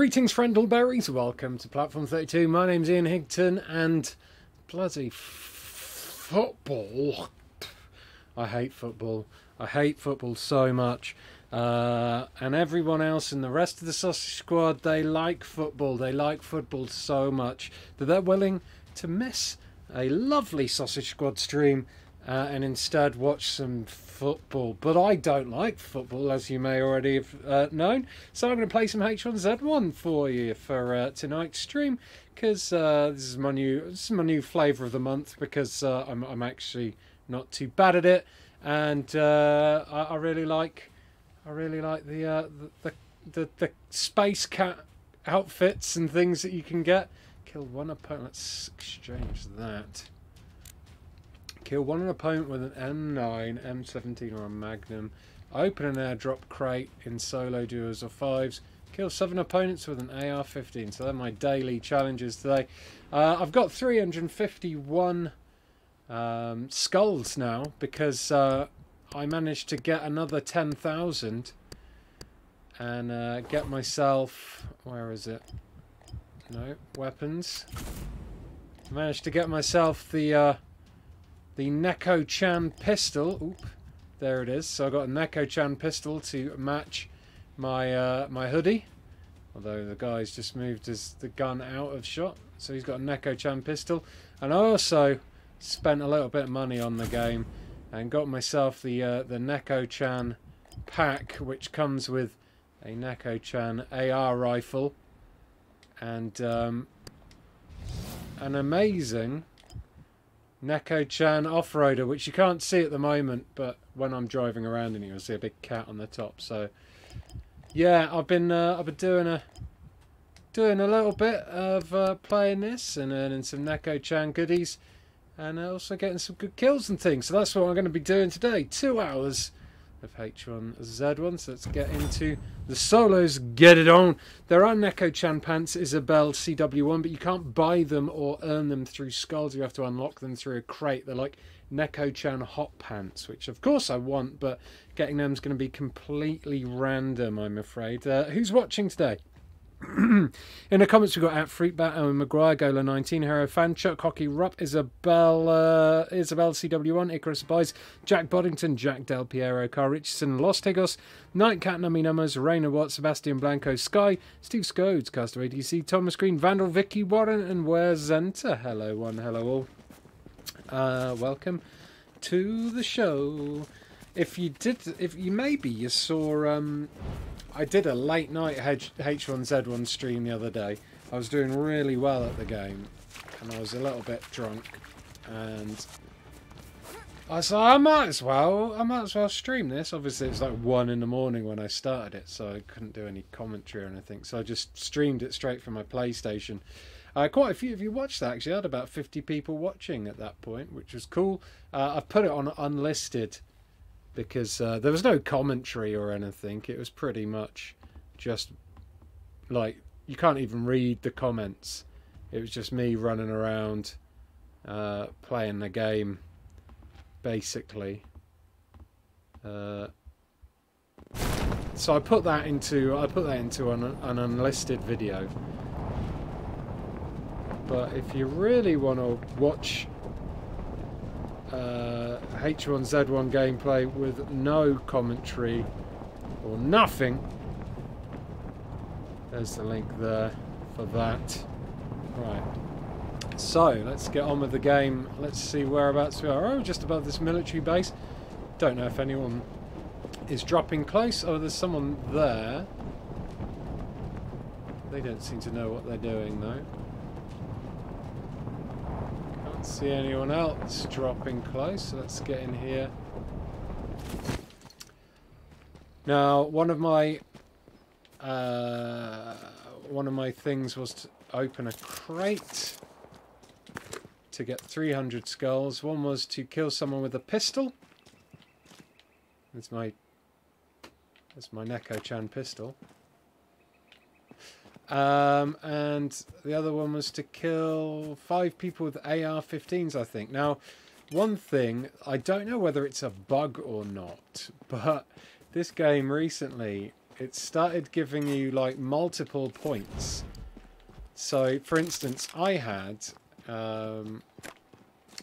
Greetings, friendleberries. Welcome to Platform32. My name's Ian Higton, and bloody football. I hate football. I hate football so much. And everyone else in the rest of the Sausage Squad, they like football. They like football so much that they're willing to miss a lovely Sausage Squad stream and instead watch some football. But I don't like football, as you may already have known, so I'm going to play some H1Z1 for you for tonight's stream, because this is my new flavour of the month, because I'm actually not too bad at it, and I really like the space cat outfits and things that you can get. Kill one opponent. Let's exchange that. Kill one opponent with an M9, M17 or a Magnum. Open an airdrop crate in solo, duos or fives. Kill 7 opponents with an AR-15. So they're my daily challenges today. I've got 351 skulls now, because I managed to get another 10,000 and get myself... Where is it? No, weapons. I managed to get myself the Neko-Chan pistol. Oop, there it is. So I got a Neko-Chan pistol to match my my hoodie. Although the guy's just moved his gun out of shot, so he's got a Neko-Chan pistol. And I also spent a little bit of money on the game and got myself the Neko-Chan pack, which comes with a Neko-Chan AR rifle and an amazing Neko-Chan off-roader, which you can't see at the moment, but when I'm driving around in it, you'll see a big cat on the top. So yeah, I've been doing a little bit of playing this and earning some Neko-Chan goodies, and also getting some good kills and things. So that's what I'm going to be doing today. 2 hours of H1Z1. So let's get into the solos. Get it on. There are Neko-Chan pants, Isabel, CW1, but you can't buy them or earn them through skulls. You have to unlock them through a crate. They're like Neko-Chan hot pants, which of course I want, but getting them is going to be completely random, I'm afraid. Who's watching today? In the comments we've got at Freakbat, Owen Maguire, Gola19, Hero Fanchuk, Hockey Rupp, Isabel CW1, Icarus Buys, Jack Boddington, Jack Del Piero, Carl Richardson, Los Tigos, Nightcat, Nummy Nummers, Rainer Watt, Sebastian Blanco, Sky, Steve Scodes, Caster ADC, Thomas Green, Vandal, Vicky Warren, and Where's Zenta. Hello one, hello all. Welcome to the show. If you maybe you saw I did a late night H1Z1 stream the other day. I was doing really well at the game, and I was a little bit drunk, and I said, like, I might as well stream this. Obviously, it's like 1 in the morning when I started it, so I couldn't do any commentary or anything. So I just streamed it straight from my PlayStation. Quite a few of you watched that, actually. I had about 50 people watching at that point, which was cool. I've put it on unlisted, because there was no commentary or anything. It was pretty much just, like, you can't even read the comments. It was just me running around playing the game, basically. So I put that into an unlisted video. But if you really want to watch H1Z1 gameplay with no commentary or nothing, there's the link there for that. Right, so let's get on with the game. Let's see whereabouts we are. Oh, just above this military base. Don't know if anyone is dropping close. Oh, there's someone there. They don't seem to know what they're doing though. See anyone else dropping close, so let's get in here. Now, one of my things was to open a crate to get 300 skulls. One was to kill someone with a pistol. That's my Neko-Chan pistol. And the other one was to kill 5 people with AR-15s, I think. Now, one thing, I don't know whether it's a bug or not, but this game recently it started giving you like multiple points. So for instance, I had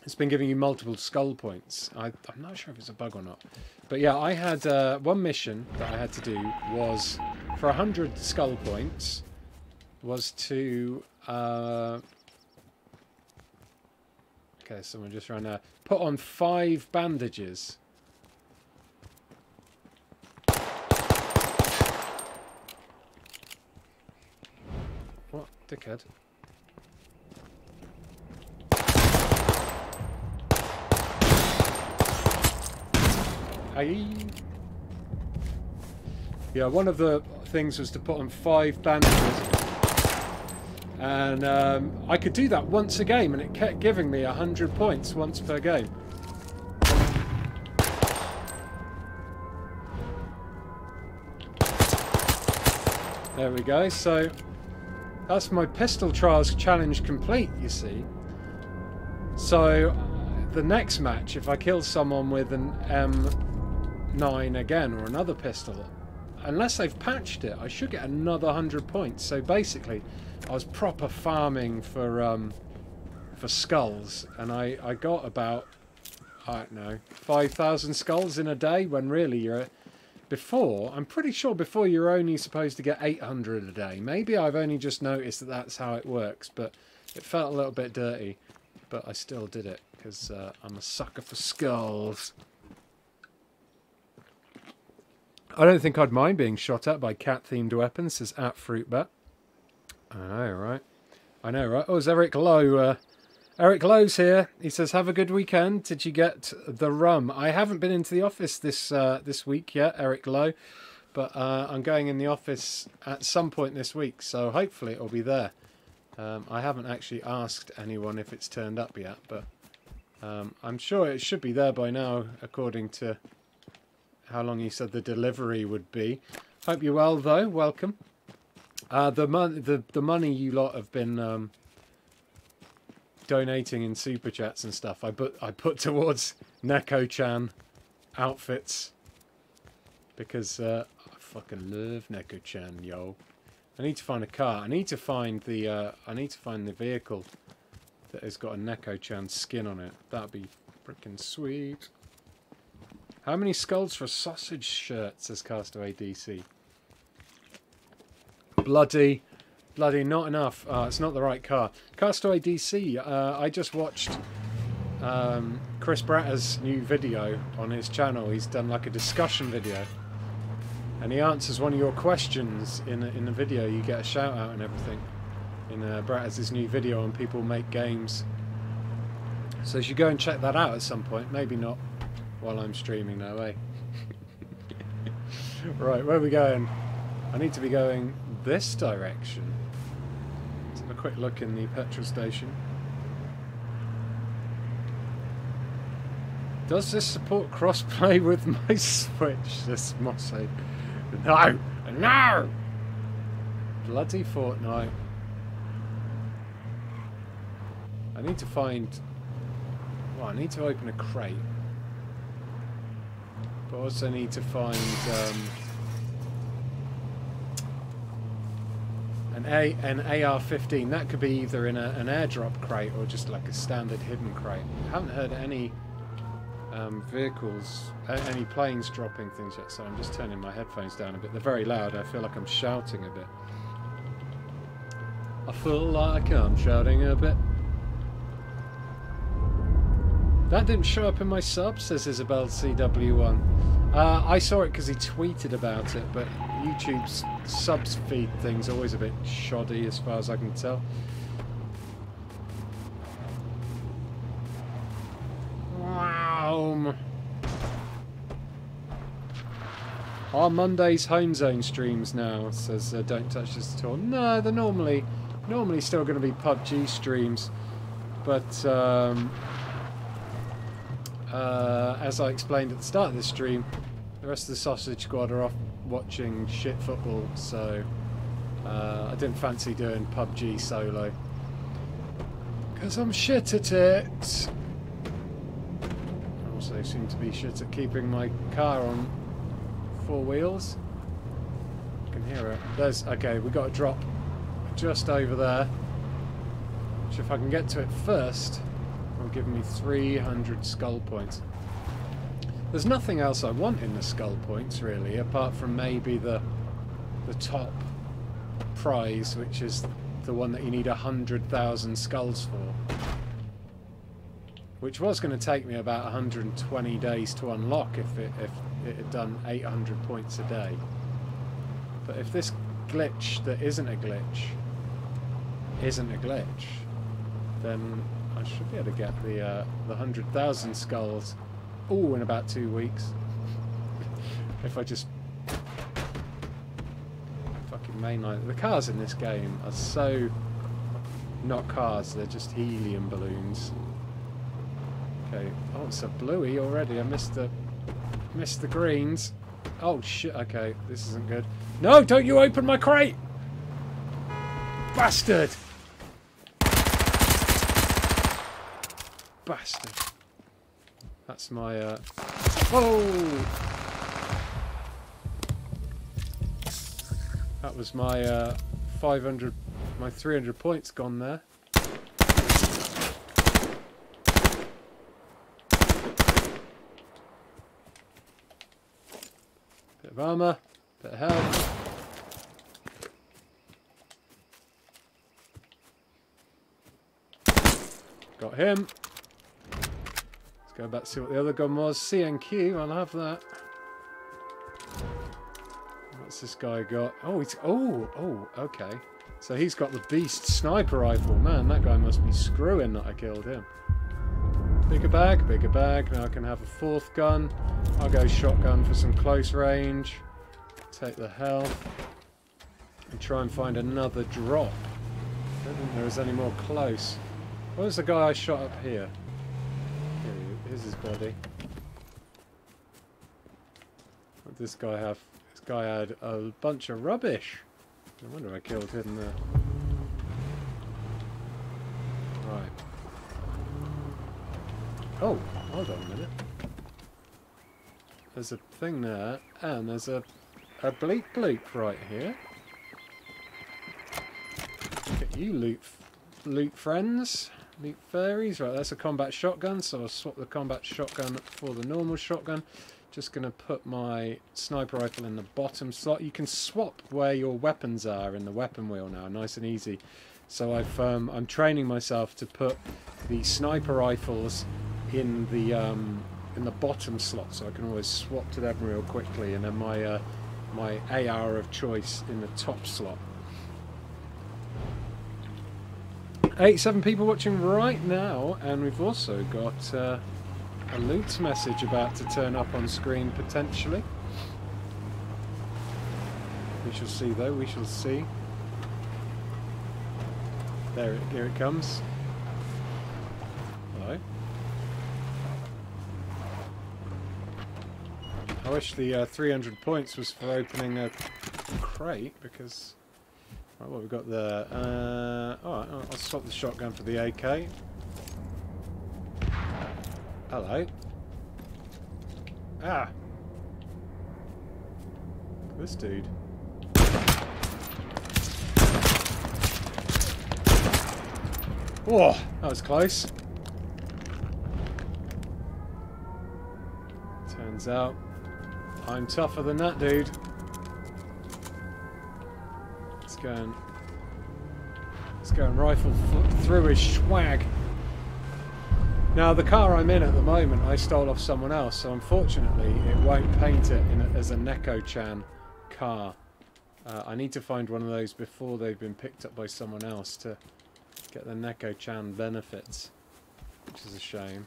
it's been giving you multiple skull points. I'm not sure if it's a bug or not, but yeah, I had one mission that I had to do was for 100 skull points was to okay, someone just ran there. Put on 5 bandages. What, dickhead? Aye. Yeah, one of the things was to put on 5 bandages. And I could do that once a game, and it kept giving me 100 points once per game. There we go. So that's my pistol trials challenge complete, you see. So the next match, if I kill someone with an M9 again or another pistol, unless they've patched it, I should get another 100 points. So basically, I was proper farming for skulls, and I got about, I don't know, 5,000 skulls in a day, when really you're, before, I'm pretty sure before you're only supposed to get 800 a day. Maybe I've only just noticed that that's how it works, but it felt a little bit dirty, but I still did it, because I'm a sucker for skulls. I don't think I'd mind being shot at by cat-themed weapons, says @fruitbat. I know, right? I know, right? Oh, it's Eric Lowe. Eric Lowe's here. He says, have a good weekend. Did you get the rum? I haven't been into the office this week yet, Eric Lowe. But I'm going in the office at some point this week, so hopefully it'll be there. I haven't actually asked anyone if it's turned up yet, but I'm sure it should be there by now, according to how long you said the delivery would be. Hope you're well, though. Welcome. The money you lot have been donating in super chats and stuff, I put towards Neko-Chan outfits, because I fucking love Neko-Chan, yo. I need to find a car. I need to find the vehicle that has got a Neko-Chan skin on it. That'd be freaking sweet. How many skulls for a sausage shirt, says Castaway DC? Bloody not enough. It's not the right car. Castaway DC, I just watched Chris Bratta's new video on his channel. He's done like a discussion video, and he answers one of your questions in the video. You get a shout out and everything in Bratta's new video on People Make Games. So you should go and check that out at some point. Maybe not while I'm streaming, no way. Right, where are we going? I need to be going this direction. Let's have a quick look in the petrol station. Does this support crossplay with my Switch? This Mossy. No! No! Bloody Fortnite. I need to find... Well, I need to open a crate. But I also need to find... an AR-15, that could be either in an airdrop crate or just like a standard hidden crate. I haven't heard any vehicles, any planes dropping things yet, so I'm just turning my headphones down a bit. They're very loud, I feel like I'm shouting a bit. I feel like I'm shouting a bit. That didn't show up in my sub, says Isabel CW1. I saw it because he tweeted about it, but YouTube's subs feed thing's always a bit shoddy as far as I can tell. Wow. Are Monday's Home Zone streams now, says Don't Touch This at All. No, they're normally still going to be PUBG streams, but as I explained at the start of this stream, the rest of the Sausage Squad are off watching shit football, so I didn't fancy doing PUBG solo, because I'm shit at it. I also seem to be shit at keeping my car on four wheels. can hear it. There's, okay, we got a drop just over there, which if I can get to it first, will give me 300 skull points. There's nothing else I want in the skull points, really, apart from maybe the top prize, which is the one that you need 100,000 skulls for. Which was going to take me about 120 days to unlock if it had done 800 points a day. But if this glitch that isn't a glitch, then I should be able to get the 100,000 skulls all in about 2 weeks. If I just fucking mainline. The cars in this game are so not cars, they're just helium balloons. Okay. Oh, it's a bluey already. I missed the greens. Oh shit. Okay, this isn't good. No, don't you open my crate, bastard! Bastard. That's my. Whoa! That was my 500, my 300 points gone there. Armour, bit of health. Got him. Let's go back and see what the other gun was. CNQ, I'll have that. What's this guy got? Oh, it's okay. So he's got the beast sniper rifle. Man, that guy must be screwing that I killed him. Bigger bag, now I can have a fourth gun. I'll go shotgun for some close range. Take the health. And try and find another drop. I don't think there is any more close. What was the guy I shot up here? Here's his body. What did this guy have? This guy had a bunch of rubbish. No wonder I killed him there. Right. Oh, hold on a minute. There's a thing there, and there's a bleep bleep right here. Look at you, loot friends, loot fairies. Right, that's a combat shotgun, so I'll swap the combat shotgun for the normal shotgun. Just going to put my sniper rifle in the bottom slot. You can swap where your weapons are in the weapon wheel now, nice and easy. So I'm training myself to put the sniper rifles in the bottom slot, so I can always swap to them real quickly, and then my my AR of choice in the top slot. 87 people watching right now, and we've also got a loot message about to turn up on screen potentially. We shall see, though. We shall see. There, here it comes. Hello. I wish the 300 points was for opening a crate, because... Right, what have we got there? Alright, I'll swap the shotgun for the AK. Hello. Ah! This dude. Whoa, that was close. Turns out I'm tougher than that dude. Let's go and rifle through his swag. Now the car I'm in at the moment, I stole off someone else, so unfortunately it won't paint it in as a Neko-Chan car. I need to find one of those before they've been picked up by someone else to get the Neko-Chan benefits, which is a shame.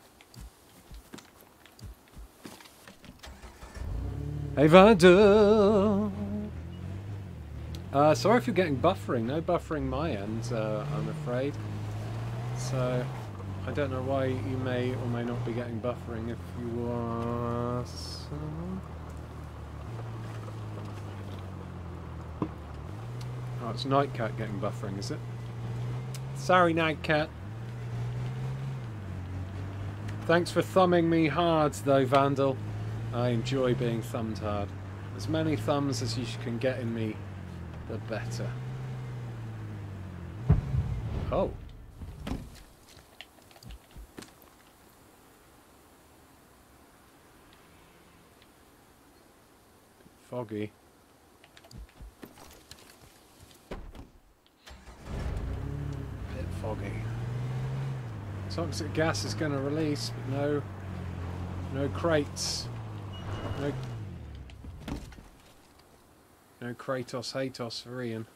Hey Vada! Sorry if you're getting buffering. No buffering my end, I'm afraid. So, I don't know why you may or may not be getting buffering if you are... Oh, it's Nightcat getting buffering, is it? Sorry, Nightcat. Thanks for thumbing me hard, though, Vandal. I enjoy being thumbed hard. As many thumbs as you can get in me the better. Oh. Foggy. Bit foggy. Toxic gas is going to release, but no crates. No Kratos Hatos for Ian.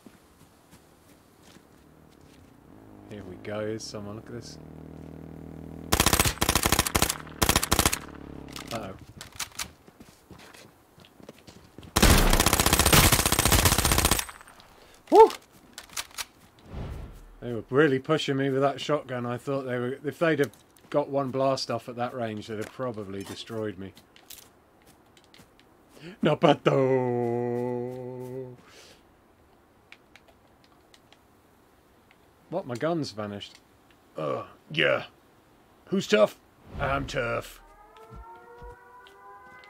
Here we go, here's someone, look at this. Uh oh. Woo! They were really pushing me with that shotgun. I thought they were, if they'd have got one blast off at that range, they'd have probably destroyed me. No, but though. What? My gun's vanished. Ugh. Yeah. Who's tough? I'm tough.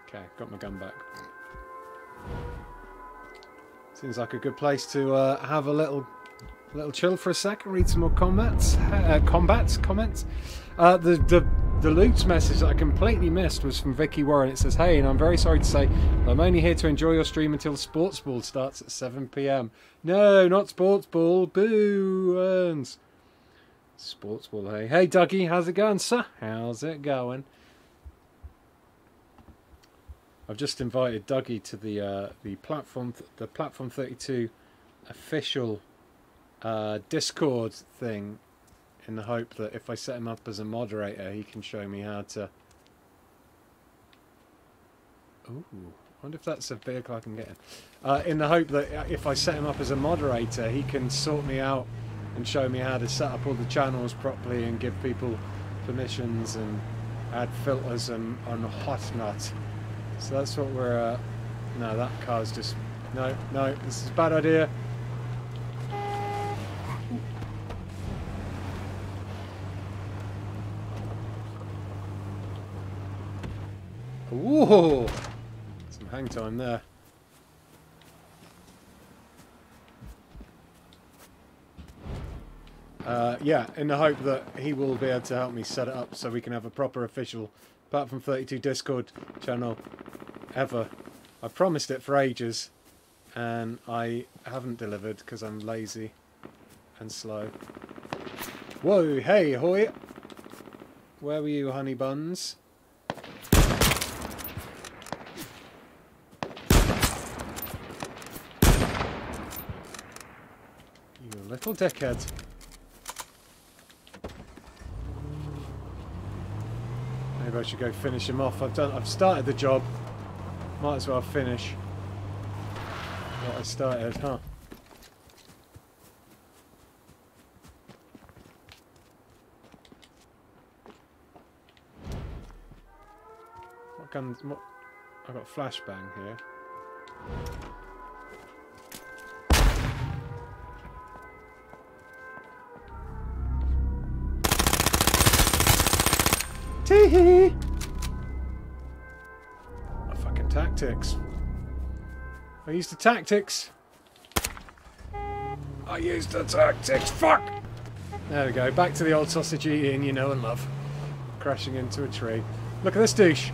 Okay, got my gun back. Seems like a good place to have a little chill for a second. Read some more comments. The loot message that I completely missed was from Vicky Warren. It says, "Hey, and I'm very sorry to say, I'm only here to enjoy your stream until Sports Ball starts at 7 PM. No, not Sports Ball. Boo! Earns. Sports Ball, hey. Hey, Dougie, how's it going, sir? How's it going? I've just invited Dougie to the Platform32 official Discord thing, in the hope that if I set him up as a moderator, he can show me how to... Ooh, I wonder if that's a vehicle I can get in. In the hope that if I set him up as a moderator, he can sort me out and show me how to set up all the channels properly and give people permissions and add filters and on Hotnut. So that's what we're... no, that car's just... No, this is a bad idea. Whoa! Some hang time there. Yeah, in the hope that he will be able to help me set it up so we can have a proper official Platform32 Discord channel ever. I promised it for ages and I haven't delivered because I'm lazy and slow. Whoa, hey, hoy! Where were you, honey buns? Little dickhead. Maybe I should go finish him off. I've started the job. Might as well finish what I started, huh? What guns? What? I've got a flashbang here. Oh, fucking tactics. I used the tactics. I used the tactics. Fuck! There we go. Back to the old sausage eating you know and love. Crashing into a tree. Look at this douche.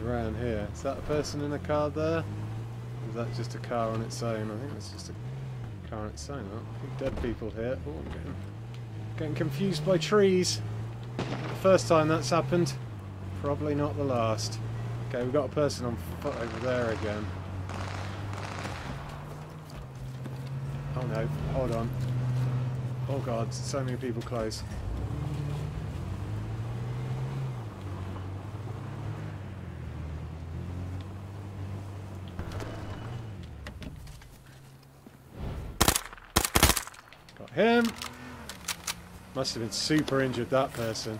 Around here. Is that a person in a car there? Or is that just a car on its own? I think that's just a car on its own. I think dead people here. Oh, I'm getting confused by trees. The first time that's happened. Probably not the last. Okay, we've got a person on foot over there again. Oh no, hold on. Oh god, so many people close. Him. Must have been super injured, that person.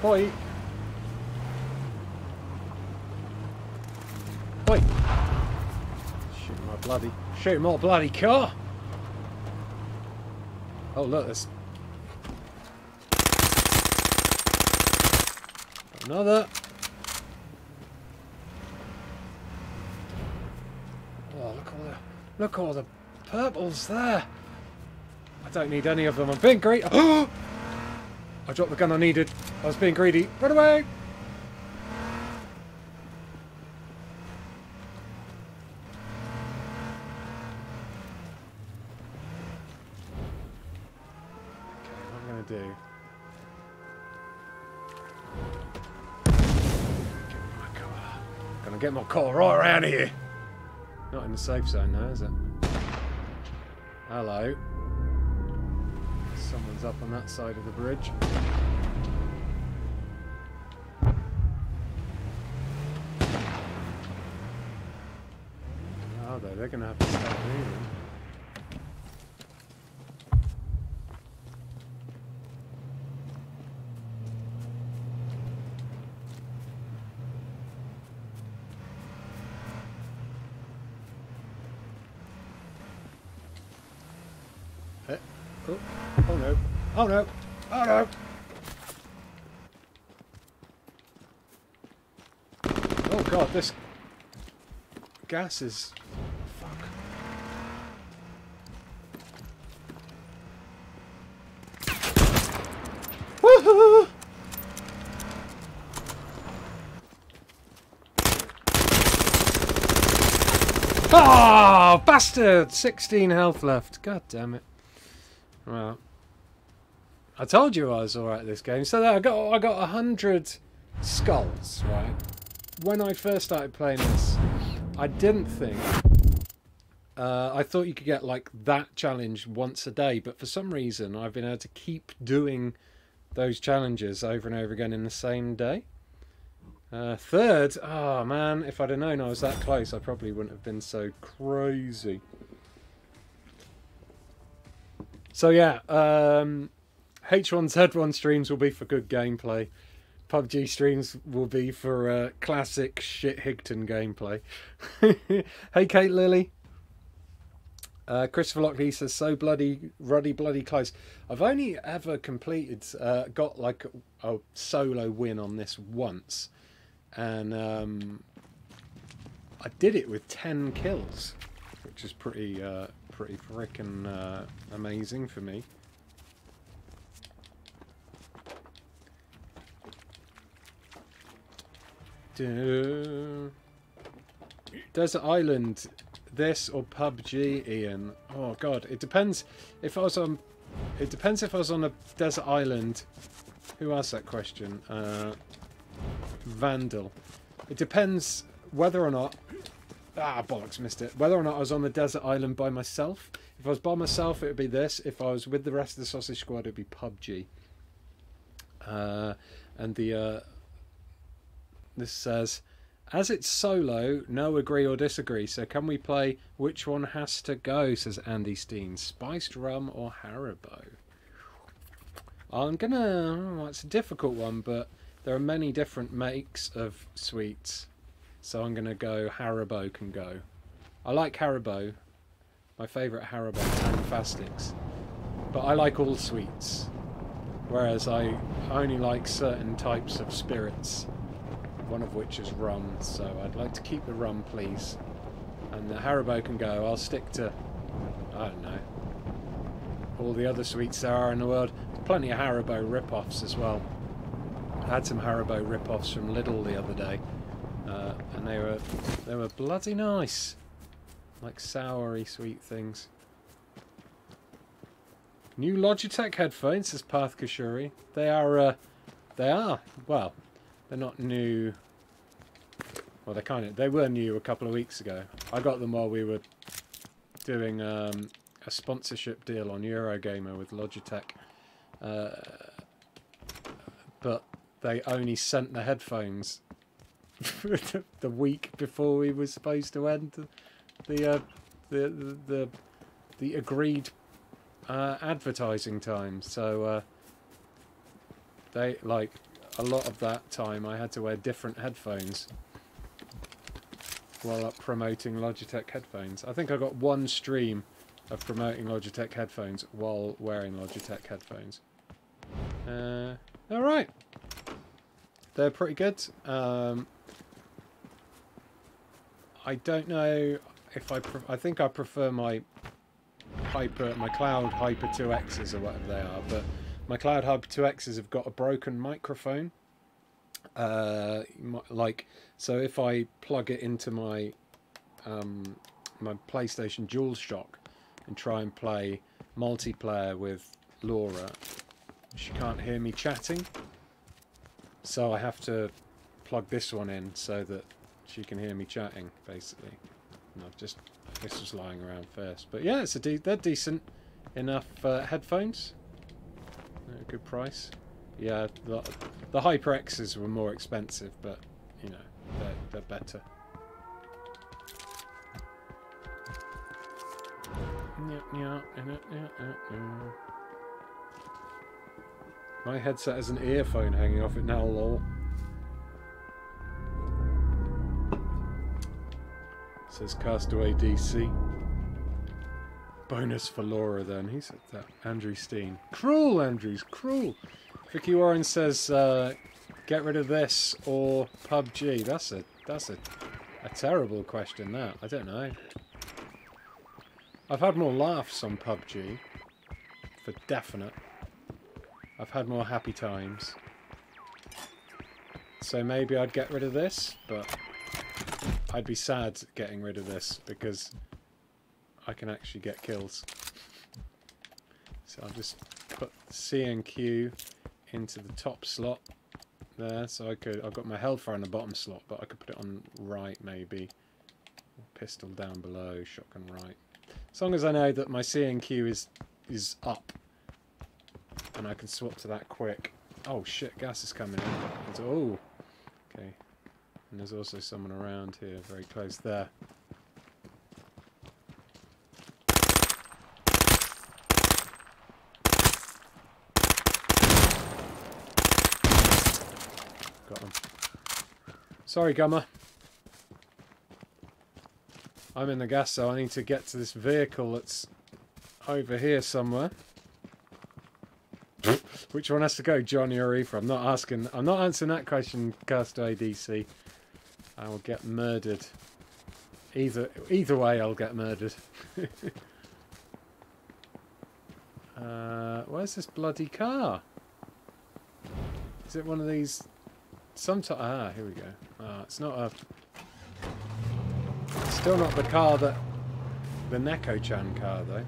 Boy. bloody... Shoot more bloody car! Oh look, there's... Another! Oh, look all the purples there! I don't need any of them, I'm being greedy! Oh! I dropped the gun I needed, I was being greedy. Run away! Get my car right around here. Not in the safe zone now, is it? Hello. Someone's up on that side of the bridge. Oh, they're going to have to start moving. Oh no! Oh no! Oh god, this gas is... Fuck. Woohoo! Oh, bastard! 16 health left. God damn it. Well. I told you I was alright at this game. So there, I got 100 skulls, right? When I first started playing this, I didn't think... I thought you could get, like, that challenge once a day, but for some reason I've been able to keep doing those challenges over and over again in the same day. Third, oh man, if I'd have known I was that close, I probably wouldn't have been so crazy. So yeah, H1Z1 streams will be for good gameplay. PUBG streams will be for classic shit Higton gameplay. Hey, Kate Lily. Christopher Lockley says, so bloody, ruddy, bloody close. I've only ever completed, got like a solo win on this once. And I did it with 10 kills, which is pretty frickin' amazing for me. Desert Island, this or PUBG, Ian? Oh god, it depends. If I was on, it depends if I was on a desert island. Who asked that question? Vandal. It depends whether or not. Ah, bollocks, missed it. Whether or not I was on the desert island by myself. If I was by myself, it would be this. If I was with the rest of the Sausage Squad, it would be PUBG. And the. This says, as it's solo, no agree or disagree. So can we play which one has to go, says Andy Steen. Spiced rum or Haribo? I'm going to... Well, it's a difficult one, but there are many different makes of sweets. So I'm going to go Haribo can go. I like Haribo. My favourite Haribo is Fantastics. But I like all sweets. Whereas I only like certain types of spirits. One of which is rum, so I'd like to keep the rum, please. And the Haribo can go. I'll stick to, I don't know, all the other sweets there are in the world. Plenty of Haribo rip-offs as well. I had some Haribo rip-offs from Lidl the other day, and they were bloody nice, like soury sweet things. New Logitech headphones, says Path Kashuri. They are well. They're not new. Well, they kind of. They were new a couple of weeks ago. I got them while we were doing a sponsorship deal on Eurogamer with Logitech. But they only sent the headphones the week before we were supposed to end the agreed advertising time. So they like. A lot of that time I had to wear different headphones. while up promoting Logitech headphones. I think I got one stream of promoting Logitech headphones while wearing Logitech headphones. Alright. They're pretty good. I don't know if I think I prefer my Cloud Hyper 2Xs or whatever they are, but my Cloud Hyper 2Xs have got a broken microphone. Like, so if I plug it into my my PlayStation DualShock and try and play multiplayer with Laura, she can't hear me chatting. So I have to plug this one in so that she can hear me chatting, basically. And I've just, this was lying around first, but yeah, it's a they're decent enough headphones. They're a good price. Yeah, the HyperXs were more expensive, but you know, they're better. My headset has an earphone hanging off it now, lol. It says Castaway DC. Bonus for Laura then, he said that. Andrew Steen. Cruel, Andrews, cruel. Vicky Warren says, get rid of this or PUBG. That's a terrible question, that. I don't know. I've had more laughs on PUBG, for definite. I've had more happy times. So maybe I'd get rid of this, but I'd be sad getting rid of this because I can actually get kills. So I'll just put C and Q into the top slot there, so I could, I've got my Hellfire in the bottom slot, but I could put it on right maybe. Pistol down below, shotgun right. As long as I know that my C and Q is up and I can swap to that quick. Oh shit, gas is coming in. Oh, okay. And there's also someone around here, very close there. Got him. Sorry, Gummer. I'm in the gas, so I need to get to this vehicle that's over here somewhere. Which one has to go, Johnny or Aoife? I'm not answering that question, Castaway DC. I will get murdered. Either way, I'll get murdered. Where's this bloody car? Is it one of these? Ah, here we go. Ah, it's not a. It's still not the car that the Neko-Chan car though.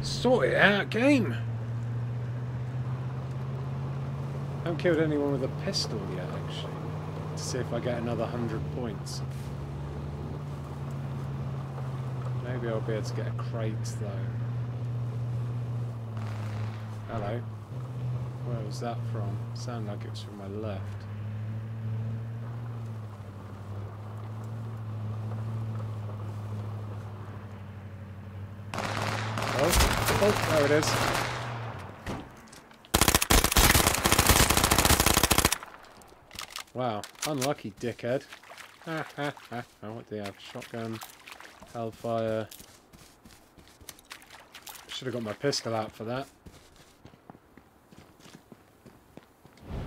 Sort it out, game. I haven't killed anyone with a pistol yet, actually, to see if I get another 100 points. Maybe I'll be able to get a crate, though. Hello. Where was that from? Sounded like it was from my left. Oh, oh, there it is. Wow, unlucky dickhead. Ha ha ha. What do you have? Shotgun, Hellfire. Should have got my pistol out for that.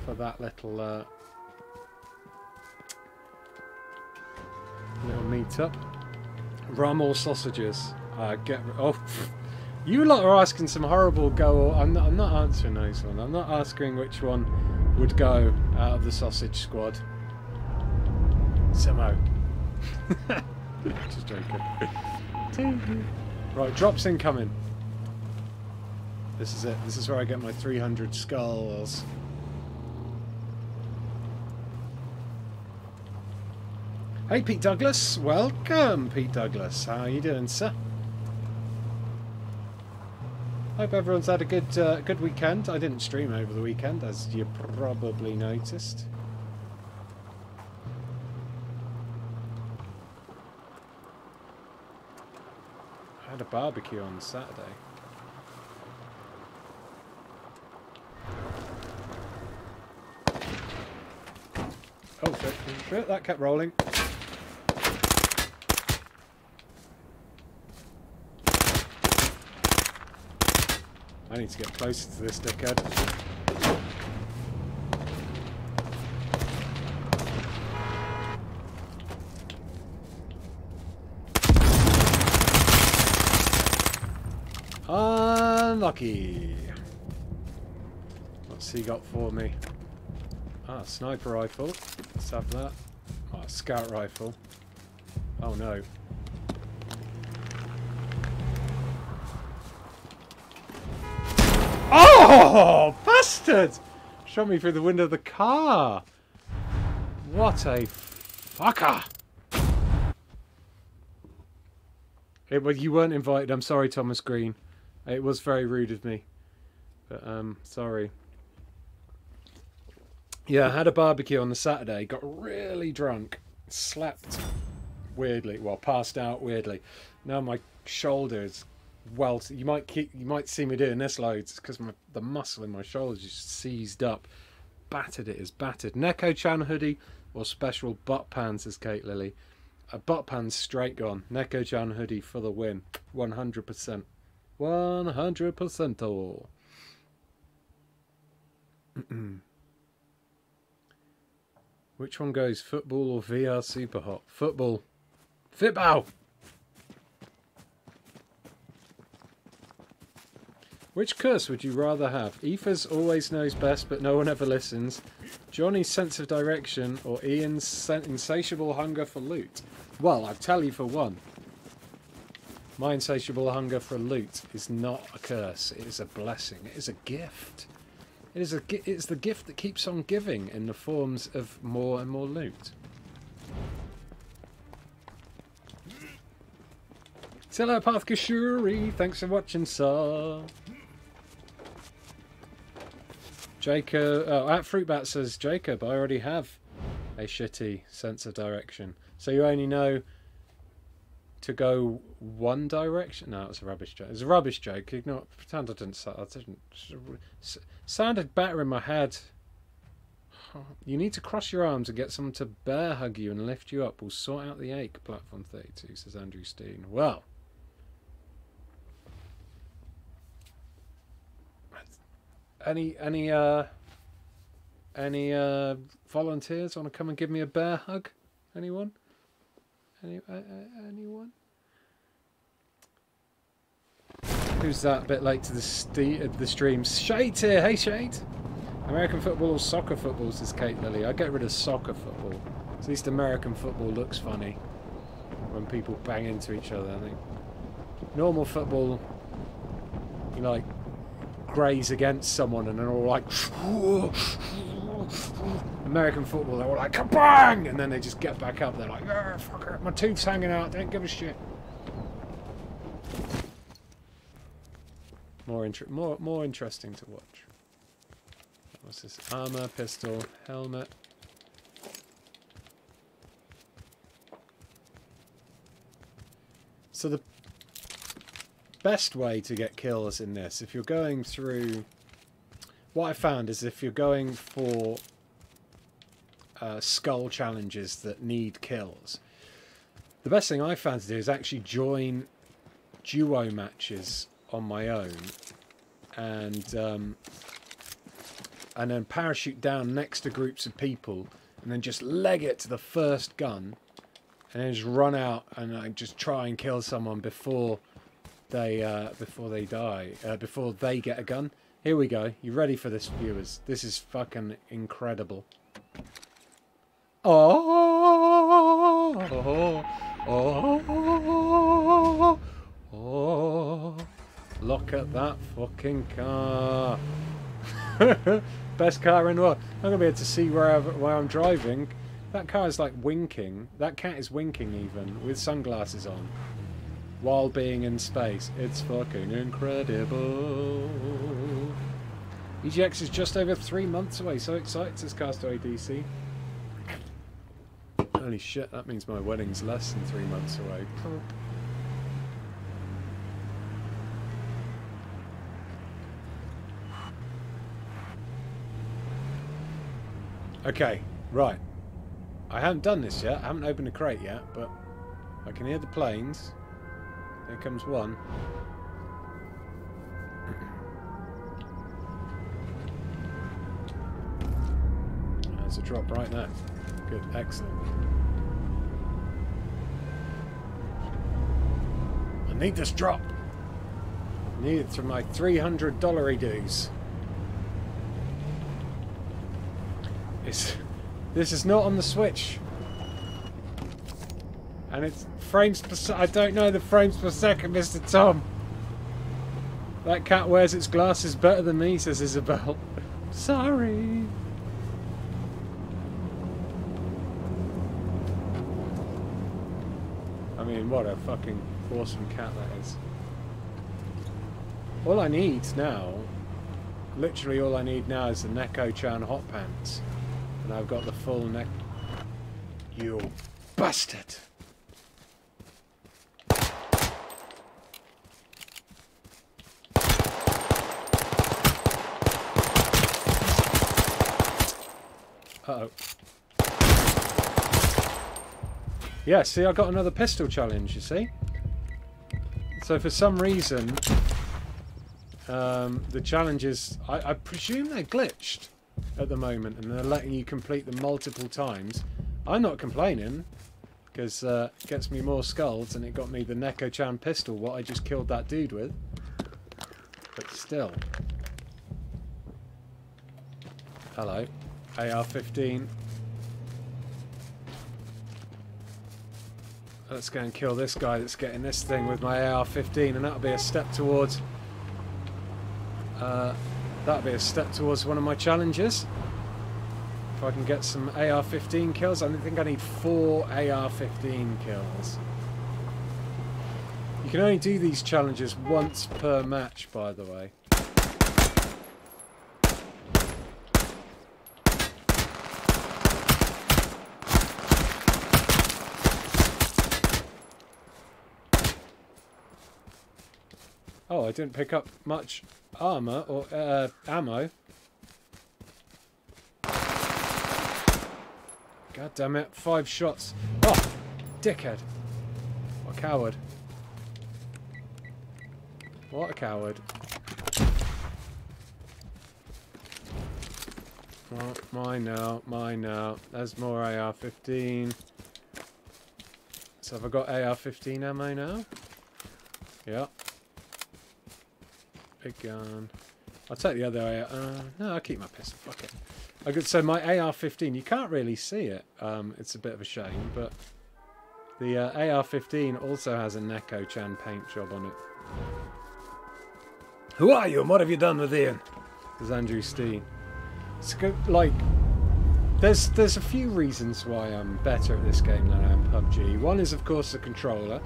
For that little little meet-up. Rum or sausages? Oh, you lot are asking some horrible go. I'm not answering those ones. I'm not asking which one would go out of the Sausage Squad. Samo. Just joking. Right, drops incoming. This is it. This is where I get my 300 skulls. Hey, Pete Douglas. Welcome, Pete Douglas. How are you doing, sir? Hope everyone's had a good good weekend. I didn't stream over the weekend, as you probably noticed. I had a barbecue on Saturday. Oh, that kept rolling. I need to get closer to this dickhead. Unlucky. What's he got for me? Ah, sniper rifle. Let's have that. Ah, scout rifle. Oh no. Oh, bastard! Shot me through the window of the car. What a fucker! Well, you weren't invited. I'm sorry, Thomas Green. It was very rude of me. But, sorry. Yeah, I had a barbecue on the Saturday. Got really drunk. Slept weirdly. Well, passed out weirdly. Now my shoulder is welted. You might see me doing this loads. It's because the muscle in my shoulder just seized up. Battered it is battered. Neko-Chan hoodie or special butt pants, says Kate Lily. A butt pants straight gone. Neko-Chan hoodie for the win. 100%. 100% all. Which one goes, football or VR super hot? Football. Fitbow! Which curse would you rather have? Aoife's always knows best but no one ever listens. Johnny's sense of direction or Ian's insatiable hunger for loot? Well, I'll tell you for one. My insatiable hunger for loot is not a curse. It is a blessing. It is a gift. It is the gift that keeps on giving in the forms of more and more loot. Telepath Kashuri, thanks for watching, sir. Jacob, oh, at Fruitbat says, Jacob, I already have a shitty sense of direction. So you only know to go one direction? No, it's a rubbish joke. It's a rubbish joke. Ignore. Pretend I didn't. Sounded better in my head. You need to cross your arms and get someone to bear hug you and lift you up. We'll sort out the ache. Platform32 says Andrew Steen. Well, any volunteers want to come and give me a bear hug? Anyone? Anyone? Who's that? A bit late to the stream. Shade here. Hey, Shade. American football or soccer football, says Kate Lilly. I get rid of soccer football. At least American football looks funny when people bang into each other, I think. Normal football, you like graze against someone and they're all like... American football, they're all like kabang, and then they just get back up. They're like, oh, fuck it, my tooth's hanging out. Don't give a shit. More interesting to watch. What's this? Armor, pistol, helmet. So the best way to get kills in this, if you're going through, what I found is if you're going for skull challenges that need kills, the best thing I found to do is actually join duo matches on my own and then parachute down next to groups of people and then just leg it to the first gun and then just run out and just try and kill someone before they die, before they get a gun. Here we go. You ready for this, viewers? This is fucking incredible. Oh, look at that fucking car. Best car in the world. I'm going to be able to see where I'm driving. That car is like winking. That cat is winking even with sunglasses on while being in space. It's fucking incredible. EGX is just over 3 months away. So excited, says Castaway DC. Holy shit, that means my wedding's less than 3 months away. Okay, right. I haven't done this yet. I haven't opened a crate yet, but I can hear the planes. There comes one. There's a drop right now. Good, excellent. I need this drop. I need it through my $300 dues. This is not on the Switch. And it's frames per second. I don't know the frames per second, Mr. Tom. That cat wears its glasses better than me, says Isabel. Sorry. I mean, what a fucking awesome cat that is. All I need now, literally all I need now is the Neko-Chan hot pants. And I've got the full neck. You bastard! Uh-oh. Yeah, see, I got another pistol challenge, you see? So for some reason, the challenges, I presume they're glitched at the moment, and they're letting you complete them multiple times. I'm not complaining, because it gets me more skulls, and it got me the Neko-Chan pistol, what I just killed that dude with. But still. Hello. AR-15. Let's go and kill this guy that's getting this thing with my AR-15, and that'll be a step towards... that'll be a step towards one of my challenges. If I can get some AR-15 kills, I think I need 4 AR-15 kills. You can only do these challenges once per match, by the way. Oh, I didn't pick up much armor or ammo. God damn it, 5 shots. Oh, dickhead. What a coward. What a coward. Oh, mine now, mine now. There's more AR-15. So have I got AR-15 ammo now? Yeah. Big gun. I'll take the other AR. No, I'll keep my pistol. Fuck it. Okay, so my AR-15, you can't really see it. It's a bit of a shame, but the AR-15 also has a Neko-Chan paint job on it. Who are you and what have you done with Ian? There's Andrew Steen. It's good, like, there's a few reasons why I'm better at this game than I am PUBG. One is, of course, the controller.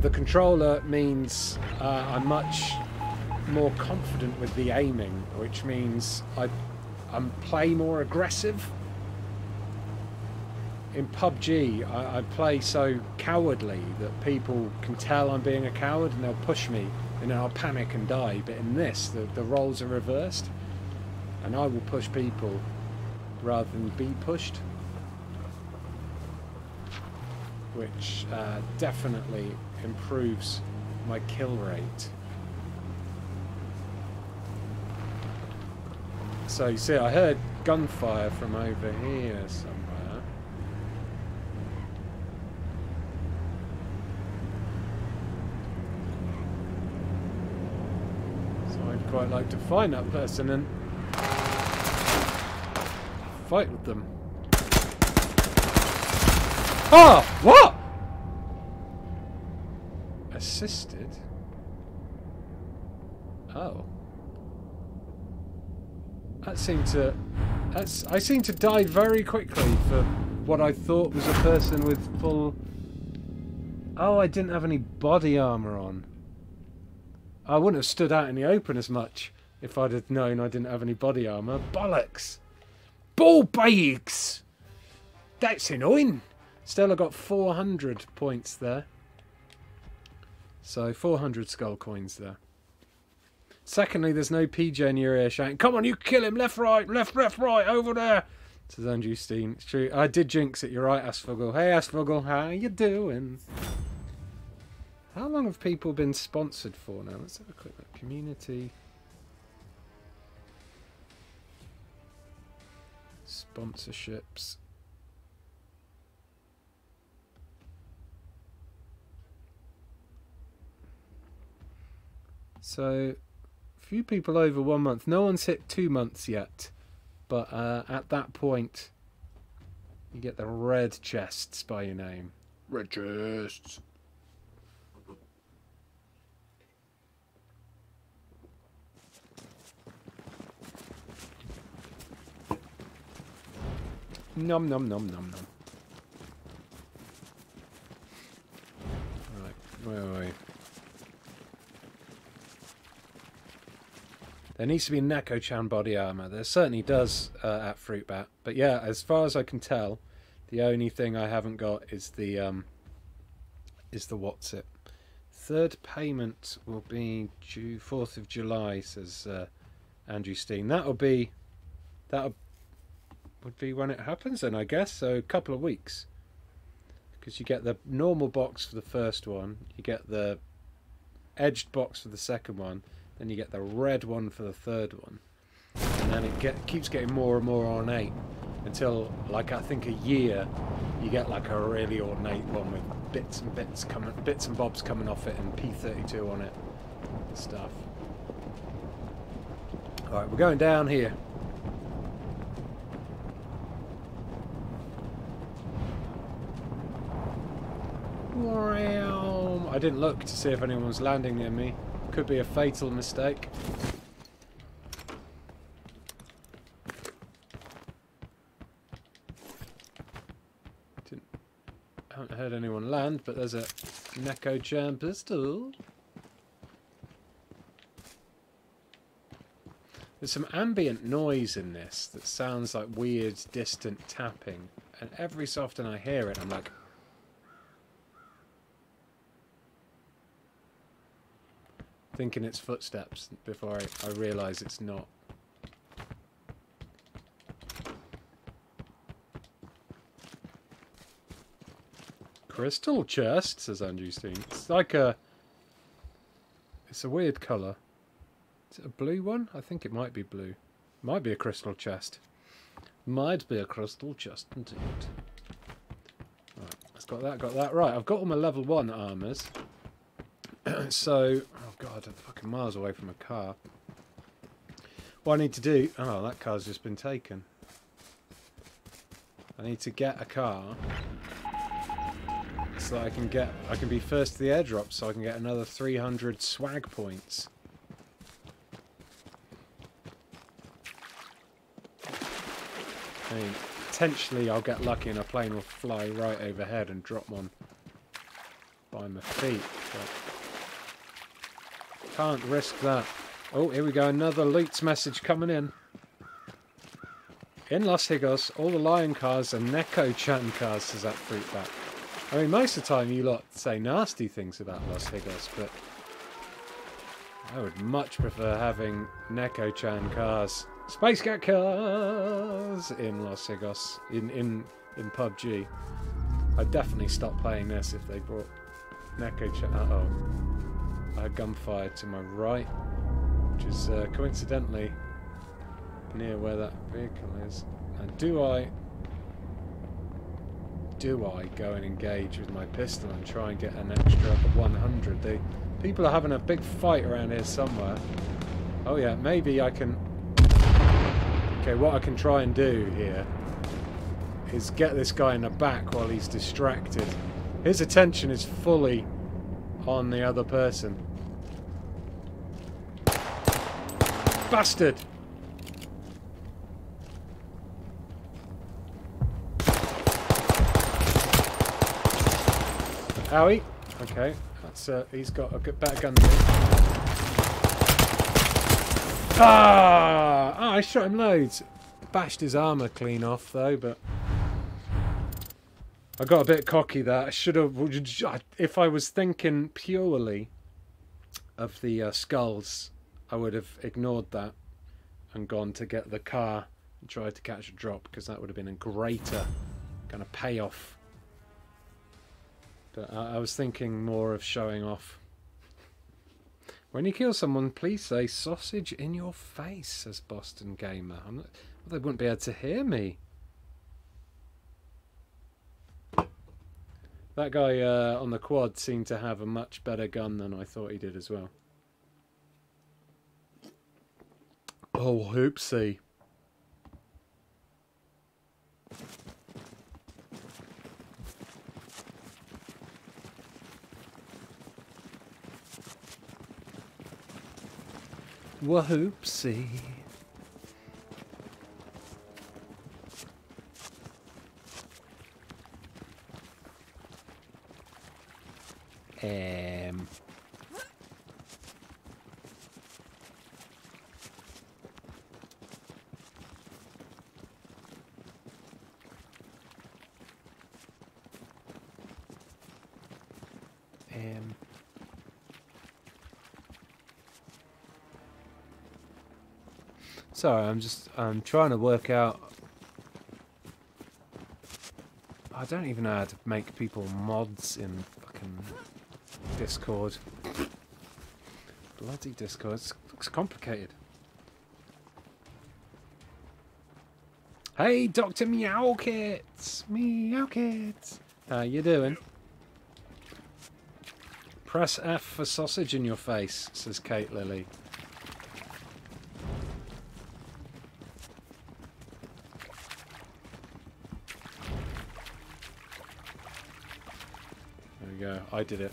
The controller means I'm much more confident with the aiming, which means I play more aggressive. In PUBG, I play so cowardly that people can tell I'm being a coward and they'll push me, and then I'll panic and die. But in this, the roles are reversed, and I will push people rather than be pushed. Which definitely improves my kill rate. So you see, I heard gunfire from over here somewhere. So I'd quite like to find that person and fight with them. Oh, what? Assisted? Oh. That seemed to... That's, I seemed to die very quickly for what I thought was a person with full... Oh, I didn't have any body armour on. I wouldn't have stood out in the open as much if I'd have known I didn't have any body armour. Bollocks! Ball bags! That's annoying! Still, I got 400 points there. So, 400 skull coins there. Secondly, there's no PJ in your ear shouting, come on, you kill him, left, right, over there. Says Andrew Steen. It's true. I did jinx it. You're right, Asfoggle. Hey, Asfoggle. How you doing? How long have people been sponsored for now? Let's have a quick look. Community. Sponsorships. So, few people over 1 month. No one's hit 2 months yet. But at that point, you get the red chests by your name. Red chests. Nom nom nom nom nom. Right, where are we? There needs to be Neko-Chan body armour. There certainly does at Fruit Bat. But yeah, as far as I can tell, the only thing I haven't got is the what's it. Third payment will be due 4th of July, says Andrew Steen. That would be when it happens then, I guess. So a couple of weeks. Because you get the normal box for the first one. You get the edged box for the second one. Then you get the red one for the third one. And then it keeps getting more and more ornate until, like, I think a year, you get like a really ornate one with bits and bobs coming off it and P32 on it and stuff. Alright, we're going down here. I didn't look to see if anyone was landing near me. Could be a fatal mistake. Haven't heard anyone land, but there's a Neko-Chan pistol. There's some ambient noise in this that sounds like weird, distant tapping, and every so often I hear it, I'm like, thinking it's footsteps before I realise it's not. Crystal chest, says Andrew Steen. It's like a... it's a weird colour. Is it a blue one? I think it might be blue. Might be a crystal chest. Might be a crystal chest, indeed. Right, I've got that, got that. Right, I've got all my level 1 armours. So, oh god, I'm fucking miles away from a car. What I need to do... oh, that car's just been taken. I need to get a car so that I can be first to the airdrop so I can get another 300 swag points. I mean, potentially I'll get lucky and a plane will fly right overhead and drop one by my feet. But can't risk that. Oh, here we go. Another loot's message coming in. In Los Higos, all the lion cars are Neko-Chan cars, says that Fruit Bat. I mean, most of the time you lot say nasty things about Los Higos, but I would much prefer having Neko-Chan cars. Space Cat cars in Los Higos. In PUBG. I'd definitely stop playing this if they brought Neko-Chan. Uh-oh. I had gunfire to my right, which is coincidentally near where that vehicle is. And do I go and engage with my pistol and try and get an extra 100? The people are having a big fight around here somewhere. Oh yeah, maybe I can... okay, what I can try and do here is get this guy in the back while he's distracted. His attention is fully on the other person. Bastard! Owie. Okay, that's he's got a good better gun than me. Ah! Oh, I shot him loads. Bashed his armour clean off though, but I got a bit cocky there. I should have... if I was thinking purely of the skulls, I would have ignored that and gone to get the car and tried to catch a drop, because that would have been a greater kind of payoff. But I was thinking more of showing off. When you kill someone, please say sausage in your face, says Boston Gamer. I'm not, well, they wouldn't be able to hear me. That guy on the quad seemed to have a much better gun than I thought he did as well. Oh, hoopsie. Whoopsie. Sorry, I'm trying to work out. I don't even know how to make people mods in fucking Discord. Bloody Discord, it looks complicated. Hey, Dr. Meow Kits, Meow Kits, how you doing? Press F for sausage in your face, says Kate Lily. I did it.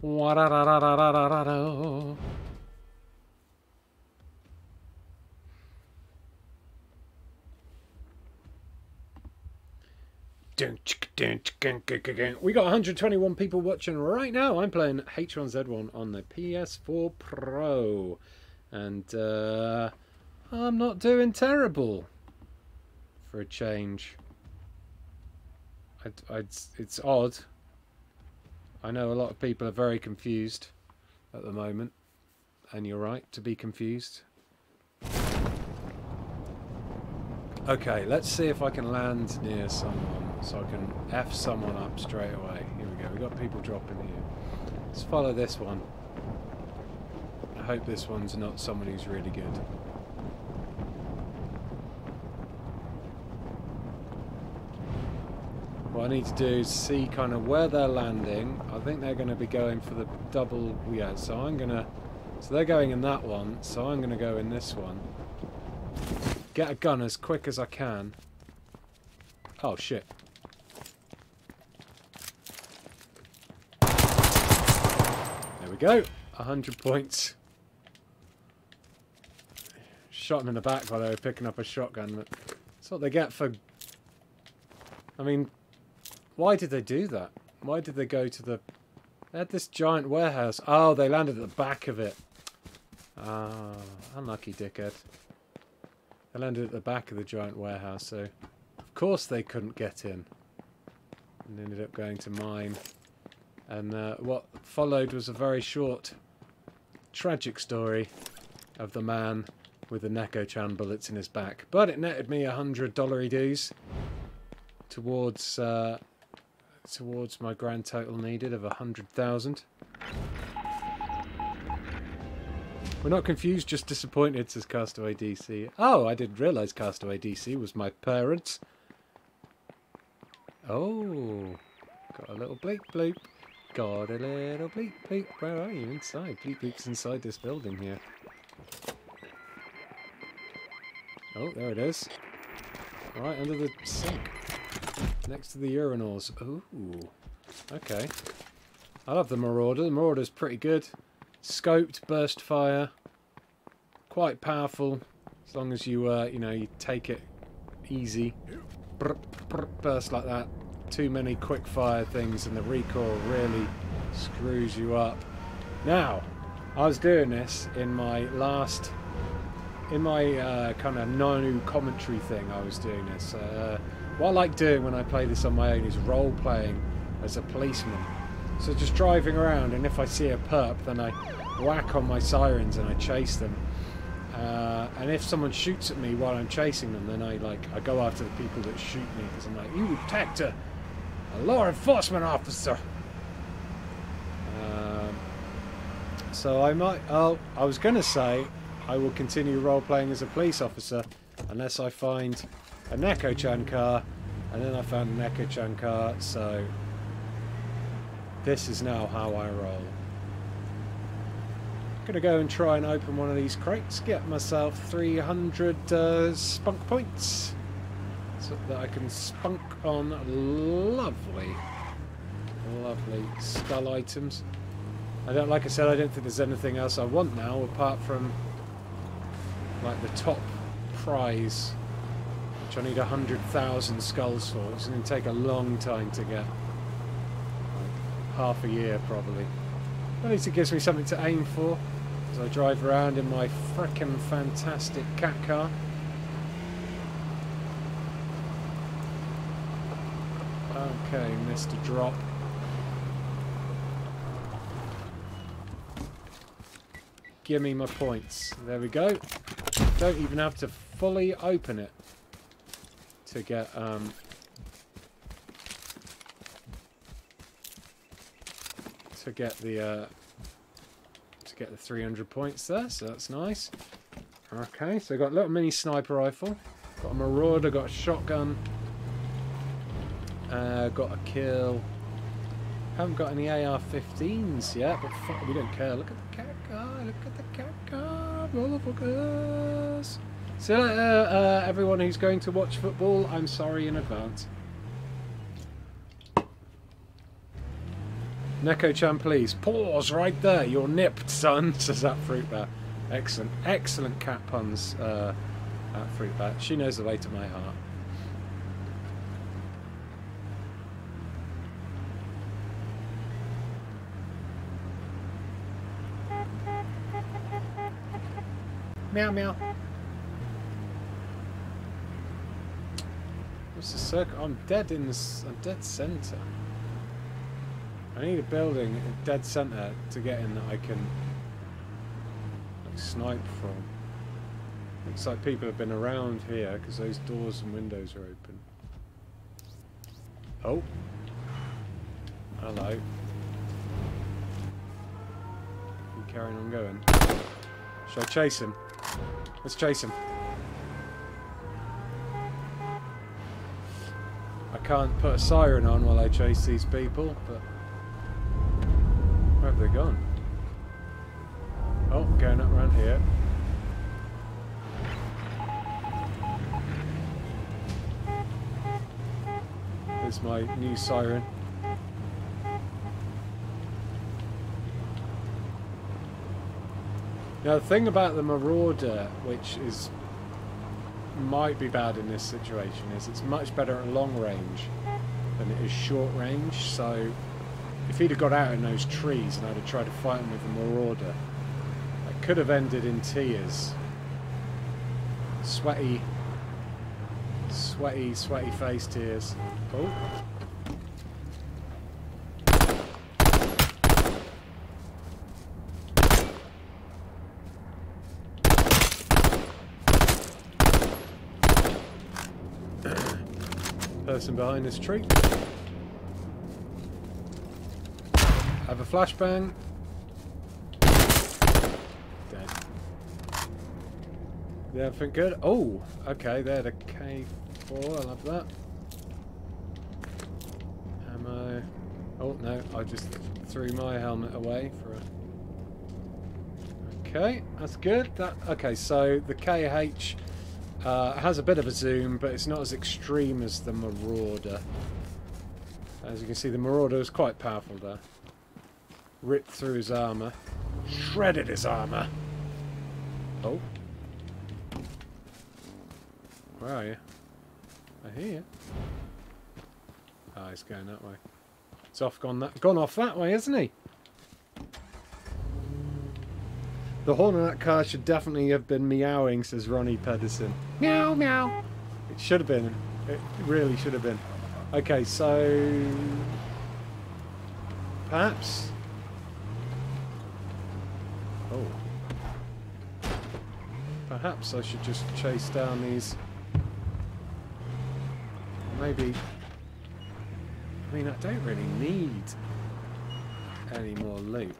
We got 121 people watching right now. I'm playing H1Z1 on the PS4 Pro. And I'm not doing terrible for a change. It's odd. I know a lot of people are very confused at the moment, and you're right to be confused. Okay, let's see if I can land near someone, so I can F someone up straight away. Here we go, we've got people dropping here. Let's follow this one. I hope this one's not someone who's really good. What I need to do is see kind of where they're landing. I think they're going to be going for the double. Yeah, so I'm going to... So they're going in that one, so I'm going to go in this one. Get a gun as quick as I can. Oh, shit. There we go. 100 points. Shot him in the back while they were picking up a shotgun. But that's what they get for... I mean... Why did they do that? Why did they go to the... They had this giant warehouse. Oh, they landed at the back of it. Ah, unlucky dickhead. They landed at the back of the giant warehouse, so... Of course they couldn't get in. And ended up going to mine. And what followed was a very short, tragic story of the man with the Neko-Chan bullets in his back. But it netted me $100 towards... towards my grand total needed of 100,000. We're not confused, just disappointed, says Castaway DC. Oh, I didn't realise Castaway DC was my parents. Oh, got a little bleep bloop. Got a little bleep bloop. Where are you? Inside. Bleep bloop's inside this building here. Oh, there it is. Right under the sink. Next to the urinals. Ooh. Okay. I love the Marauder. The Marauder's pretty good. Scoped, burst fire. Quite powerful. As long as you, you know, you take it easy. Burst like that. Too many quick fire things and the recoil really screws you up. Now, I was doing this in my last... In my kind of no commentary thing, I was doing this. What I like doing when I play this on my own is role-playing as a policeman. So just driving around, and if I see a perp, then I whack on my sirens and I chase them. And if someone shoots at me while I'm chasing them, then I go after the people that shoot me, because I'm like, you attacked a law enforcement officer. So I might, oh, I was going to say I will continue role-playing as a police officer unless I find a Neko-Chan car, and then I found a Neko-Chan car, so this is now how I roll. Gonna go and try and open one of these crates, get myself 300 spunk points so that I can spunk on lovely, lovely skull items. I don't, like I said, I don't think there's anything else I want now apart from like the top prize, which I need 100,000 skulls for. It's gonna take a long time to get, like, half a year probably. At least it gives me something to aim for. I drive around in my frickin' fantastic cat car. Okay, Mr. Drop. Give me my points. There we go. Don't even have to fully open it to get to get the 300 points there, so that's nice. Okay, so I've got a little mini sniper rifle, got a marauder, got a shotgun, got a kill. Haven't got any AR-15s yet, but fuck, we don't care. Look at the cat guy, look at the cat guy, motherfuckers. See you later, everyone who's going to watch football. I'm sorry in advance. Neko-Chan, please. Pause right there. You're nipped, son, says that fruit bat. Excellent. Excellent cat puns, that fruit bat. She knows the way to my heart. Meow, meow. What's the circle? I'm dead in this. I'm dead centre. I need a building dead centre to get in that I can, like, snipe from. Looks like people have been around here because those doors and windows are open. Oh. Hello. Keep carrying on going. Shall I chase him? Let's chase him. I can't put a siren on while I chase these people, but... where have they gone? Oh, going up around here. There's my new siren. Now the thing about the Marauder, which is might be bad in this situation, is it's much better at long range than it is short range, so... if he'd have got out in those trees and I'd have tried to fight him with the Marauder, that could have ended in tears. Sweaty, sweaty, sweaty face tears. Oh. Person behind this tree. Have a flashbang. Dead. Yeah, everything good? Oh, okay, they had a K4, I love that. Ammo. Oh, no, I just threw my helmet away for a... okay, that's good. That, okay, so the KH has a bit of a zoom, but it's not as extreme as the Marauder. As you can see, the Marauder is quite powerful there. Ripped through his armour. Shredded his armour. Oh. Where are you? I hear you. Ah, oh, he's going that way. It's off, gone off that way, isn't he? The horn on that car should definitely have been meowing, says Ronnie Pedersen. Meow, meow. It should have been. It really should have been. Okay, so... perhaps... oh. Perhaps I should just chase down these. Maybe. I mean, I don't really need any more loot.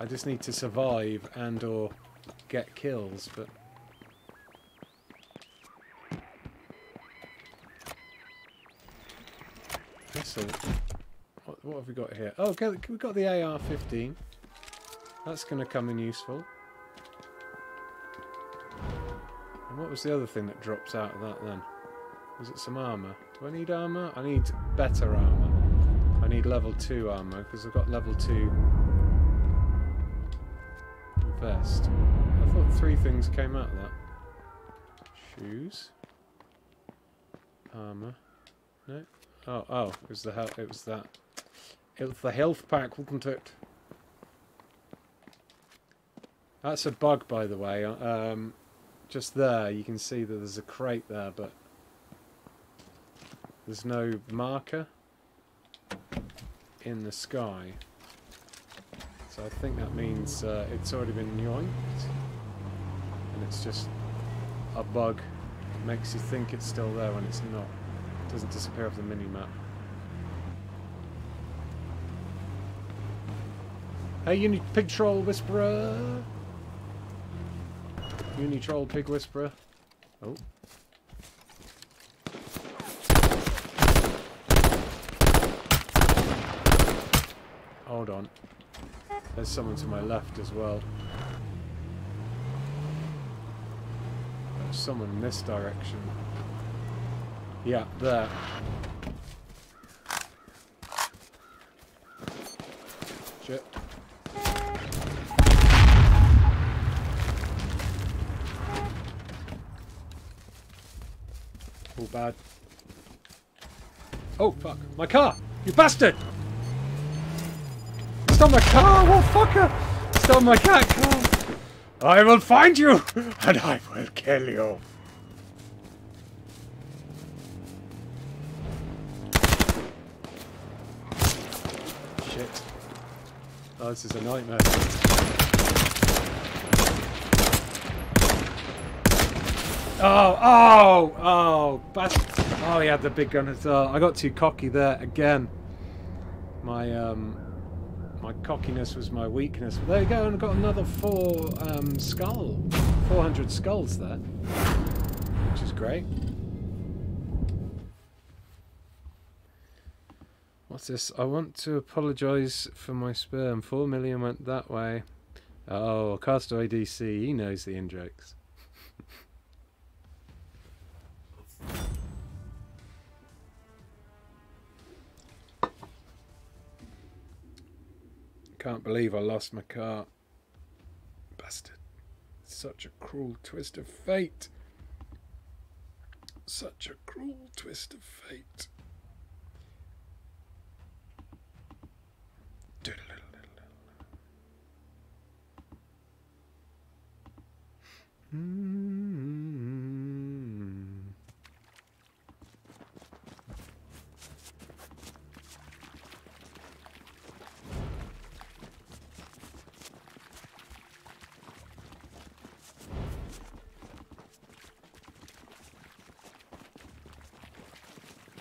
I just need to survive and or get kills, but... This'll... What have we got here? Oh, we've got the AR-15. That's going to come in useful. And what was the other thing that drops out of that then? Was it some armour? Do I need armour? I need better armour. I need level 2 armour because I've got level 2 vest. I thought 3 things came out of that. Shoes. Armour. No. Oh, it was that. It was the health pack, wasn't it? That's a bug, by the way. Just there, you can see that there's a crate there, but there's no marker in the sky. So I think that means it's already been yoinked, and it's just a bug. It makes you think it's still there when it's not. It doesn't disappear off the mini-map. Hey, you pig troll whisperer! Unitroll Pig Whisperer. Oh. Hold on. There's someone to my left as well. There's someone in this direction. Yeah, there. Shit. All bad. Oh, fuck. My car! You bastard! Stop my car, what fucker! Stop my cat car! I will find you! And I will kill you! Shit. Oh, this is a nightmare. Oh, bastard. Oh, he had the big gun as well. I got too cocky there again. My cockiness was my weakness. There you go, and I got another 400 skulls there, which is great. What's this? I want to apologise for my sperm. 4 million went that way. Oh, Castaway DC, he knows the in-jokes. Can't believe I lost my car. Bastard. Such a cruel twist of fate. Such a cruel twist of fate.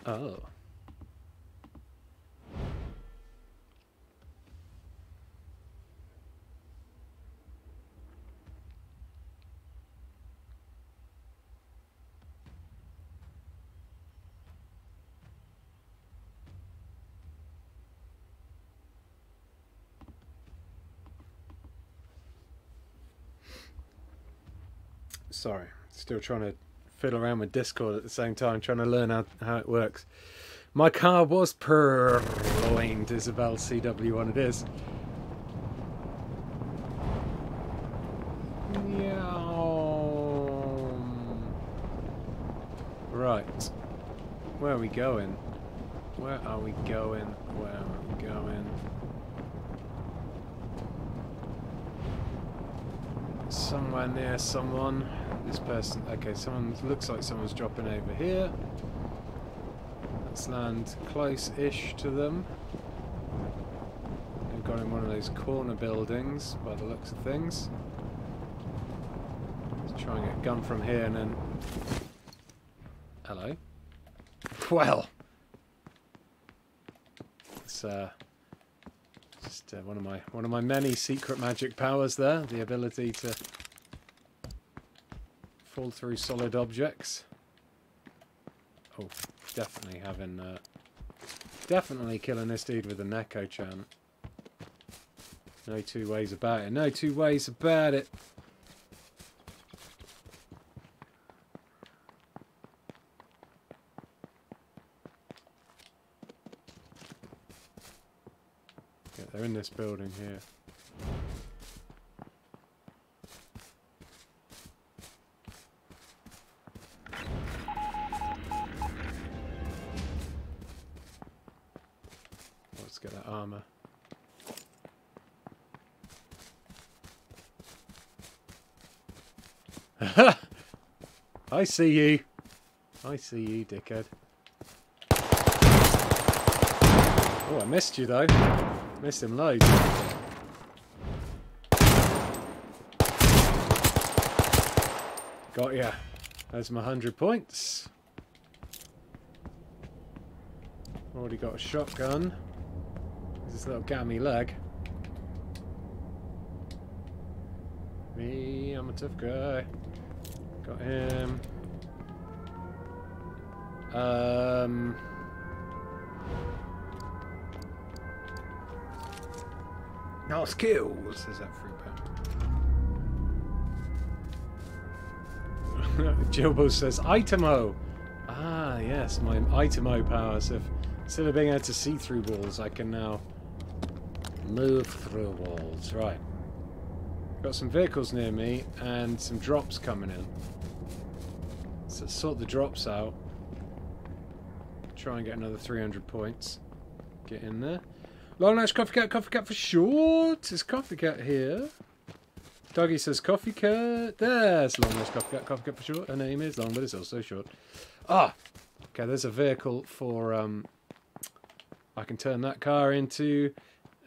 Oh. Sorry, still trying to fiddle around with Discord at the same time, trying to learn how it works. My car was purloined, Isabel CW1 it is. Right. Where are we going? Where are we going? Where are we going? Somewhere near someone. This person, okay, someone looks like someone's dropping over here. Let's land close-ish to them. They've got in one of those corner buildings by the looks of things. Let's Try and get a gun from here and then... Hello. Well. It's just one of my many secret magic powers there, the ability to fall through solid objects. Oh, definitely having definitely killing this dude with the Neko-Chan. No two ways about it. No two ways about it. Yeah, they're in this building here. Let's get that armor. I see you. I see you, dickhead. Oh, I missed you though. Missed him loads. Got ya. There's my 100 points. Already got a shotgun. There's this little gammy leg. Me, I'm a tough guy. Got him. No skills, says that fruit power. Jilbo says Itemo. Ah, yes, my Itemo powers. If instead of being able to see through walls, I can now move through walls. Right. Got some vehicles near me and some drops coming in. So sort the drops out. Try and get another 300 points. Get in there. Long Nose coffee cat for short. Is coffee cat here? Doggy says coffee cat. There's Long Nose coffee cat for short. Her name is long, but it's also short. Ah, okay. There's a vehicle for. I can turn that car into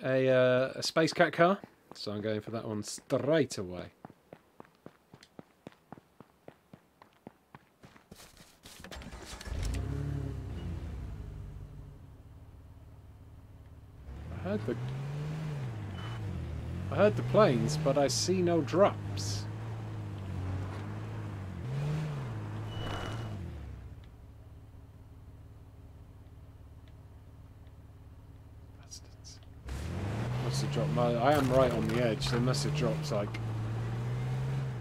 a space cat car. So I'm going for that one straight away. I heard the planes, but I see no drops. I am right on the edge. They must have dropped like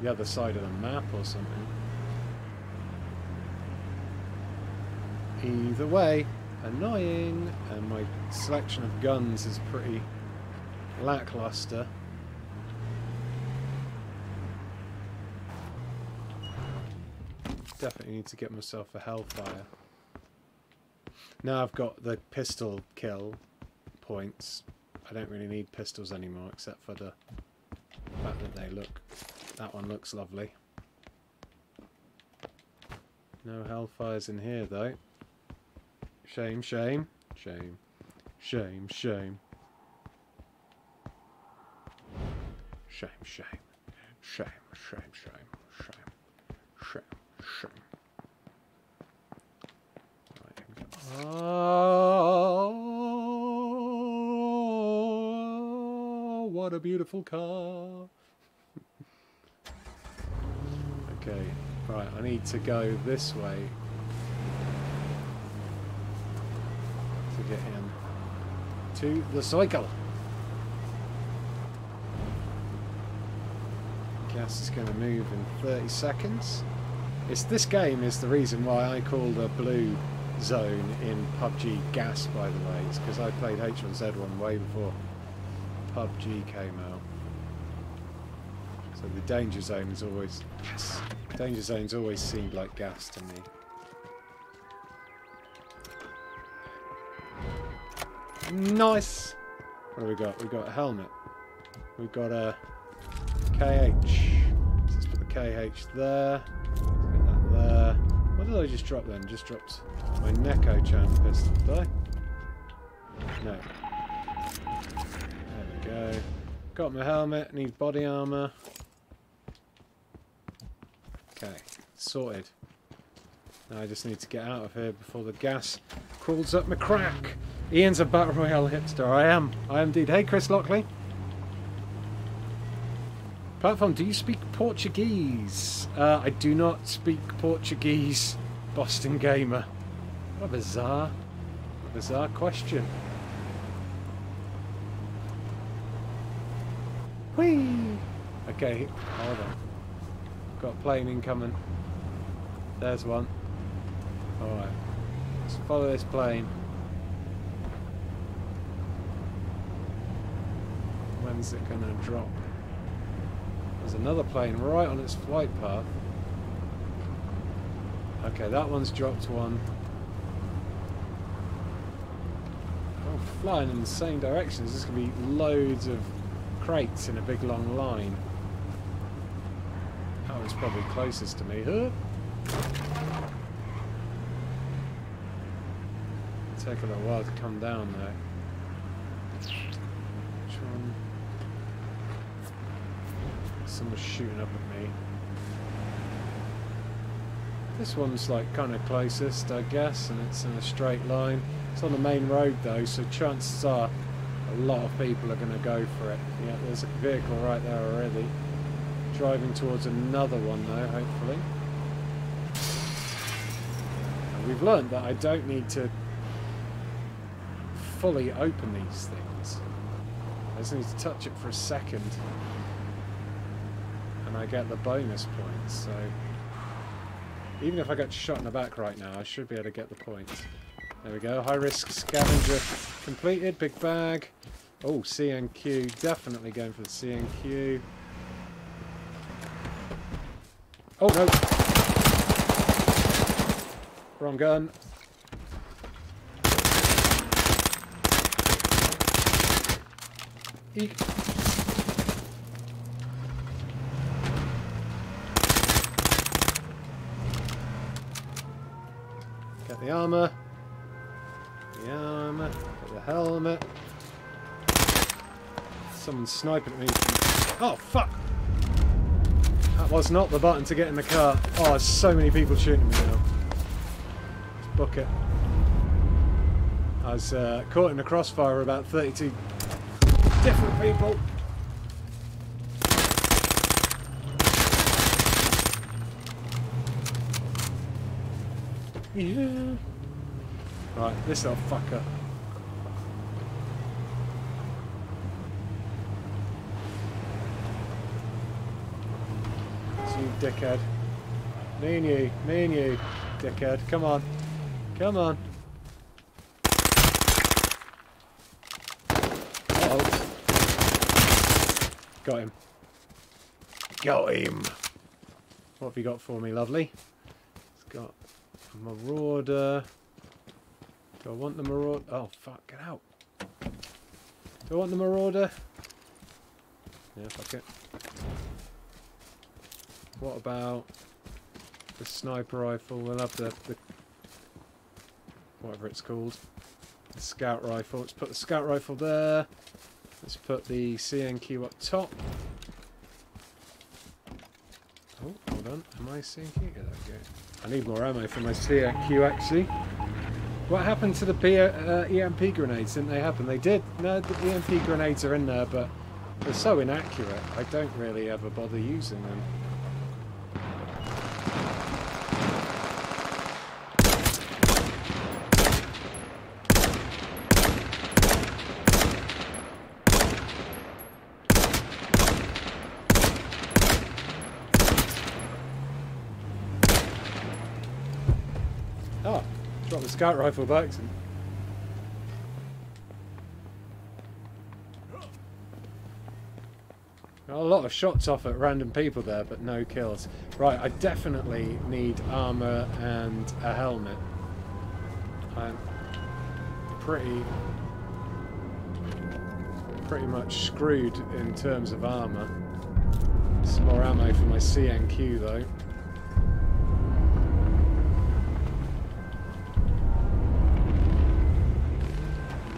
the other side of the map or something. Either way, annoying, and my selection of guns is pretty lackluster. Definitely need to get myself a Hellfire. Now I've got the pistol kill points. I don't really need pistols anymore, except for the fact that they look... That one looks lovely. No Hellfires in here, though. Shame, shame. Shame. Shame, shame. Shame, shame. Shame, shame, shame. Shame, shame, shame. Right, here we go. Oh! What a beautiful car. Okay, right, I need to go this way to get him to the cycle. Gas is going to move in 30 seconds. This game is the reason why I call the blue zone in PUBG gas, by the way. It's because I played H1Z1 way before PUBG came out, so the danger zone is always gas. Danger zone's always seemed like gas to me. Nice. What do we got? We got a helmet. We got a KH. So let's put the KH there. Let's get that there. What did I just drop then? Just dropped my Neko-Chan pistol, did I? No. Go. Got my helmet, need body armour. Okay, sorted. Now I just need to get out of here before the gas crawls up my crack. Ian's a battle royale hipster. I am indeed. Hey, Chris Lockley. Platform, do you speak Portuguese? I do not speak Portuguese, Boston Gamer. What a bizarre question. Whee! Okay, hold on. Got a plane incoming. There's one. Alright. Let's follow this plane. When's it gonna drop? There's another plane right on its flight path. Okay, that one's dropped one. Oh, flying in the same directions. There's gonna be loads of crates in a big long line. That was probably closest to me. Take a little while to come down there. Which one? Someone's shooting up at me. This one's like kind of closest, I guess, and it's in a straight line. It's on the main road though, so chances are a lot of people are going to go for it. Yeah, there's a vehicle right there already. Driving towards another one though, hopefully. And we've learned that I don't need to fully open these things. I just need to touch it for a second and I get the bonus points, so even if I get shot in the back right now, I should be able to get the points. There we go. High risk scavenger completed. Big bag. Oh, CNQ. Definitely going for the CNQ. Oh, no. Wrong gun. Eek. Get the armor. Get the helmet. Someone's sniping at me. Oh, fuck! That was not the button to get in the car. Oh, there's so many people shooting me now. Let's book it. I was caught in the crossfire of about 32 different people. Yeah. Right, this little fucker. It's you, dickhead. Me and you, dickhead. Come on. Come on. Uh-oh. Got him. Got him. What have you got for me, lovely? It's got a Marauder. Do I want the Marauder? Oh, fuck, get out. Do I want the Marauder? Yeah, fuck it. What about the sniper rifle? We'll have the whatever it's called. The scout rifle. Let's put the scout rifle there. Let's put the CNQ up top. Oh, hold on. Am I CNQ? Yeah, there we go. I need more ammo for my CNQ, actually. What happened to the EMP grenades? Didn't they happen? They did. No, the EMP grenades are in there, but they're so inaccurate, I don't really ever bother using them. Scout rifle bags. Got a lot of shots off at random people there, but no kills. Right, I definitely need armor and a helmet. I'm pretty much screwed in terms of armor. Some more ammo for my CNQ though.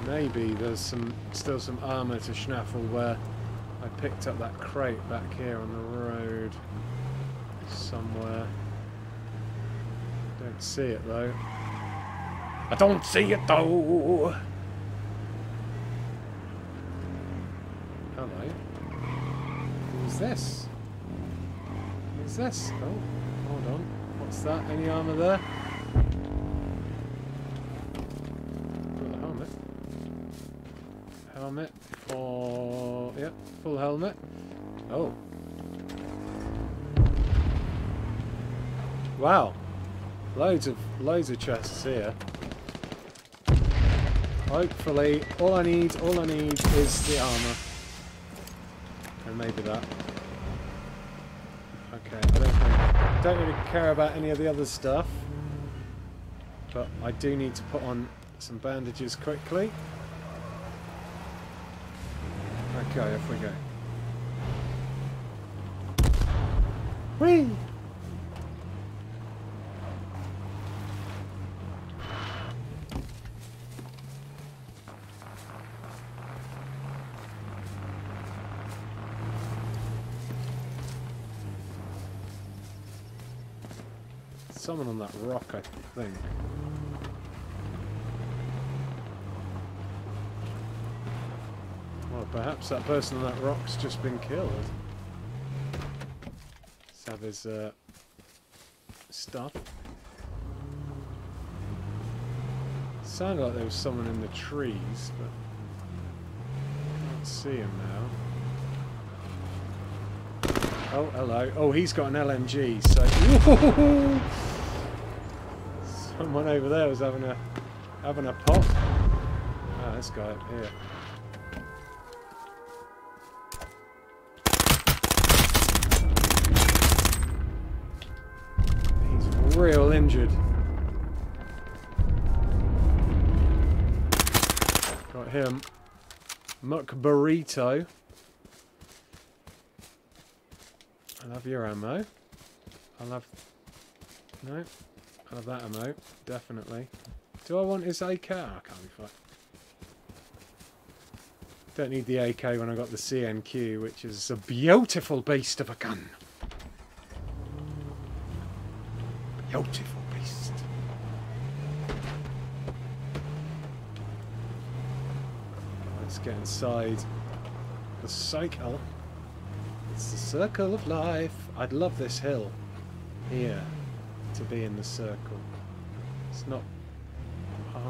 Maybe there's still some armour to schnaffle where I picked up that crate back here on the road. somewhere. Don't see it though. I don't see it though! Hello. Who's this? Who's this? Oh, hold on. What's that? Any armour there? Got a helmet. Helmet for... Yep, full helmet. Oh. Wow. Loads of chests here. Hopefully, all I need is the armour. And maybe that. Okay, I don't really care about any of the other stuff. But I do need to put on some bandages quickly. Okay, off we go. Whee! Someone on that rock, I think. Well, perhaps that person on that rock's just been killed. Let's have his stuff. Sounded like there was someone in the trees, but I can't see him now. Oh, hello. Oh, he's got an LMG, so. Someone over there was having a pop. Ah, this guy up here. He's real injured. Got him. Muck burrito. I'll have your ammo. No. I love that ammo, definitely. Do I want his AK? Oh, I can't be fucked. Don't need the AK when I got the CNQ, which is a beautiful beast of a gun. Beautiful beast. Let's get inside the cycle. It's the circle of life. I'd love this hill here. To be in the circle. It's not 100%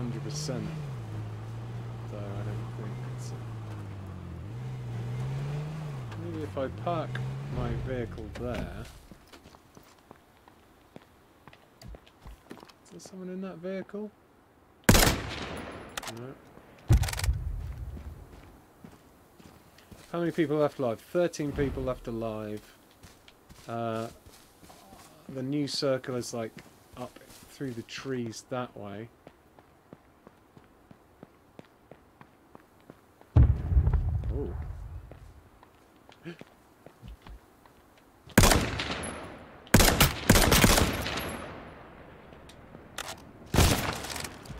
though, I don't think it's a... Maybe if I park my vehicle there. Is there someone in that vehicle? No. How many people left alive? 13 people left alive. The new circle is like up through the trees that way. Oh.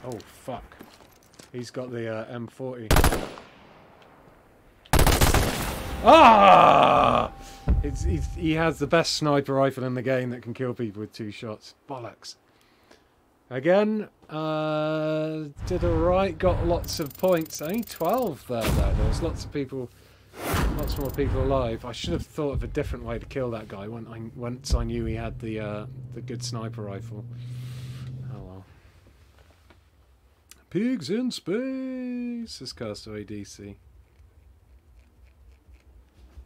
Oh, fuck. He's got the M40. Ah! He has the best sniper rifle in the game that can kill people with two shots. Bollocks. Again, did alright, got lots of points. Only 12 there, though. There was lots more people alive. I should have thought of a different way to kill that guy once I knew he had the good sniper rifle. Oh well. Pigs in space! This Castaway DC.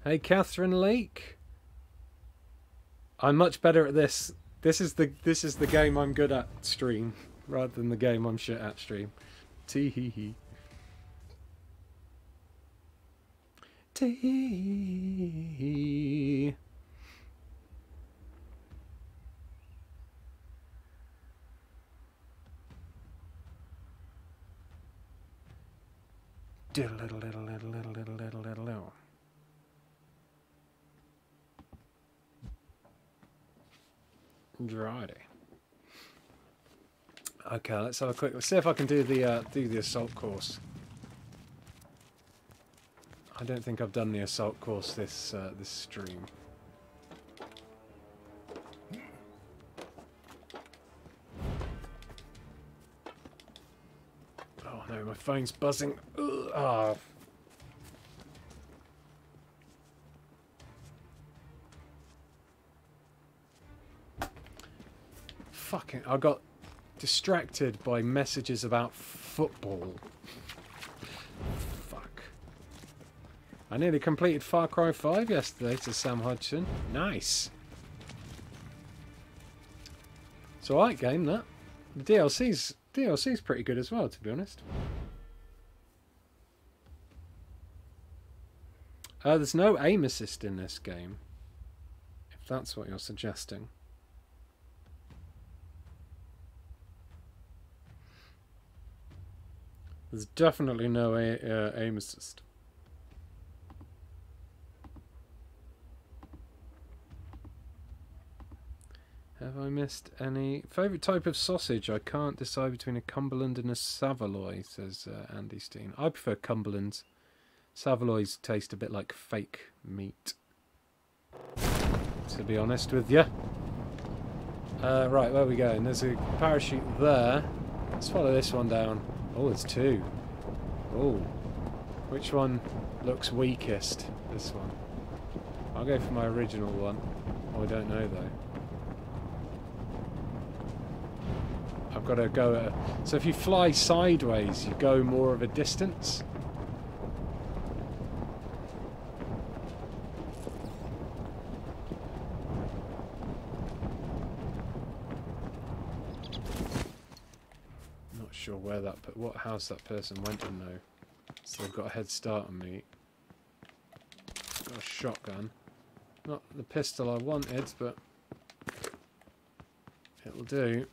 Hey, Catherine Lake. I'm much better at this. This is the game I'm good at stream, rather than the game I'm shit at stream. Tee hee hee. Tee hee. Diddle little little little little little little little little. Righty. Okay, let's have a quick. Let's see if I can do the assault course. I don't think I've done the assault course this stream. phone's buzzing. Ugh, oh. Fucking, I got distracted by messages about football. Fuck. I nearly completed Far Cry 5 yesterday, to Sam Hodgson. Nice. It's alright game, that. The DLC's pretty good as well, to be honest. There's no aim assist in this game, if that's what you're suggesting. There's definitely no aim assist. Have I missed any? Favourite type of sausage? I can't decide between a Cumberland and a Savaloy, says Andy Steen. I prefer Cumberlands. Savaloys taste a bit like fake meat, to be honest with you. Right, where are we going? There's a parachute there. Let's follow this one down. Oh, there's two. Oh. Which one looks weakest? This one. I'll go for my original one. Oh, I don't know, though. I've got to go... So if you fly sideways, you go more of a distance. Sure where that, but what house that person went in though, so they've got a head start on me. Got a shotgun, not the pistol I wanted, but it'll do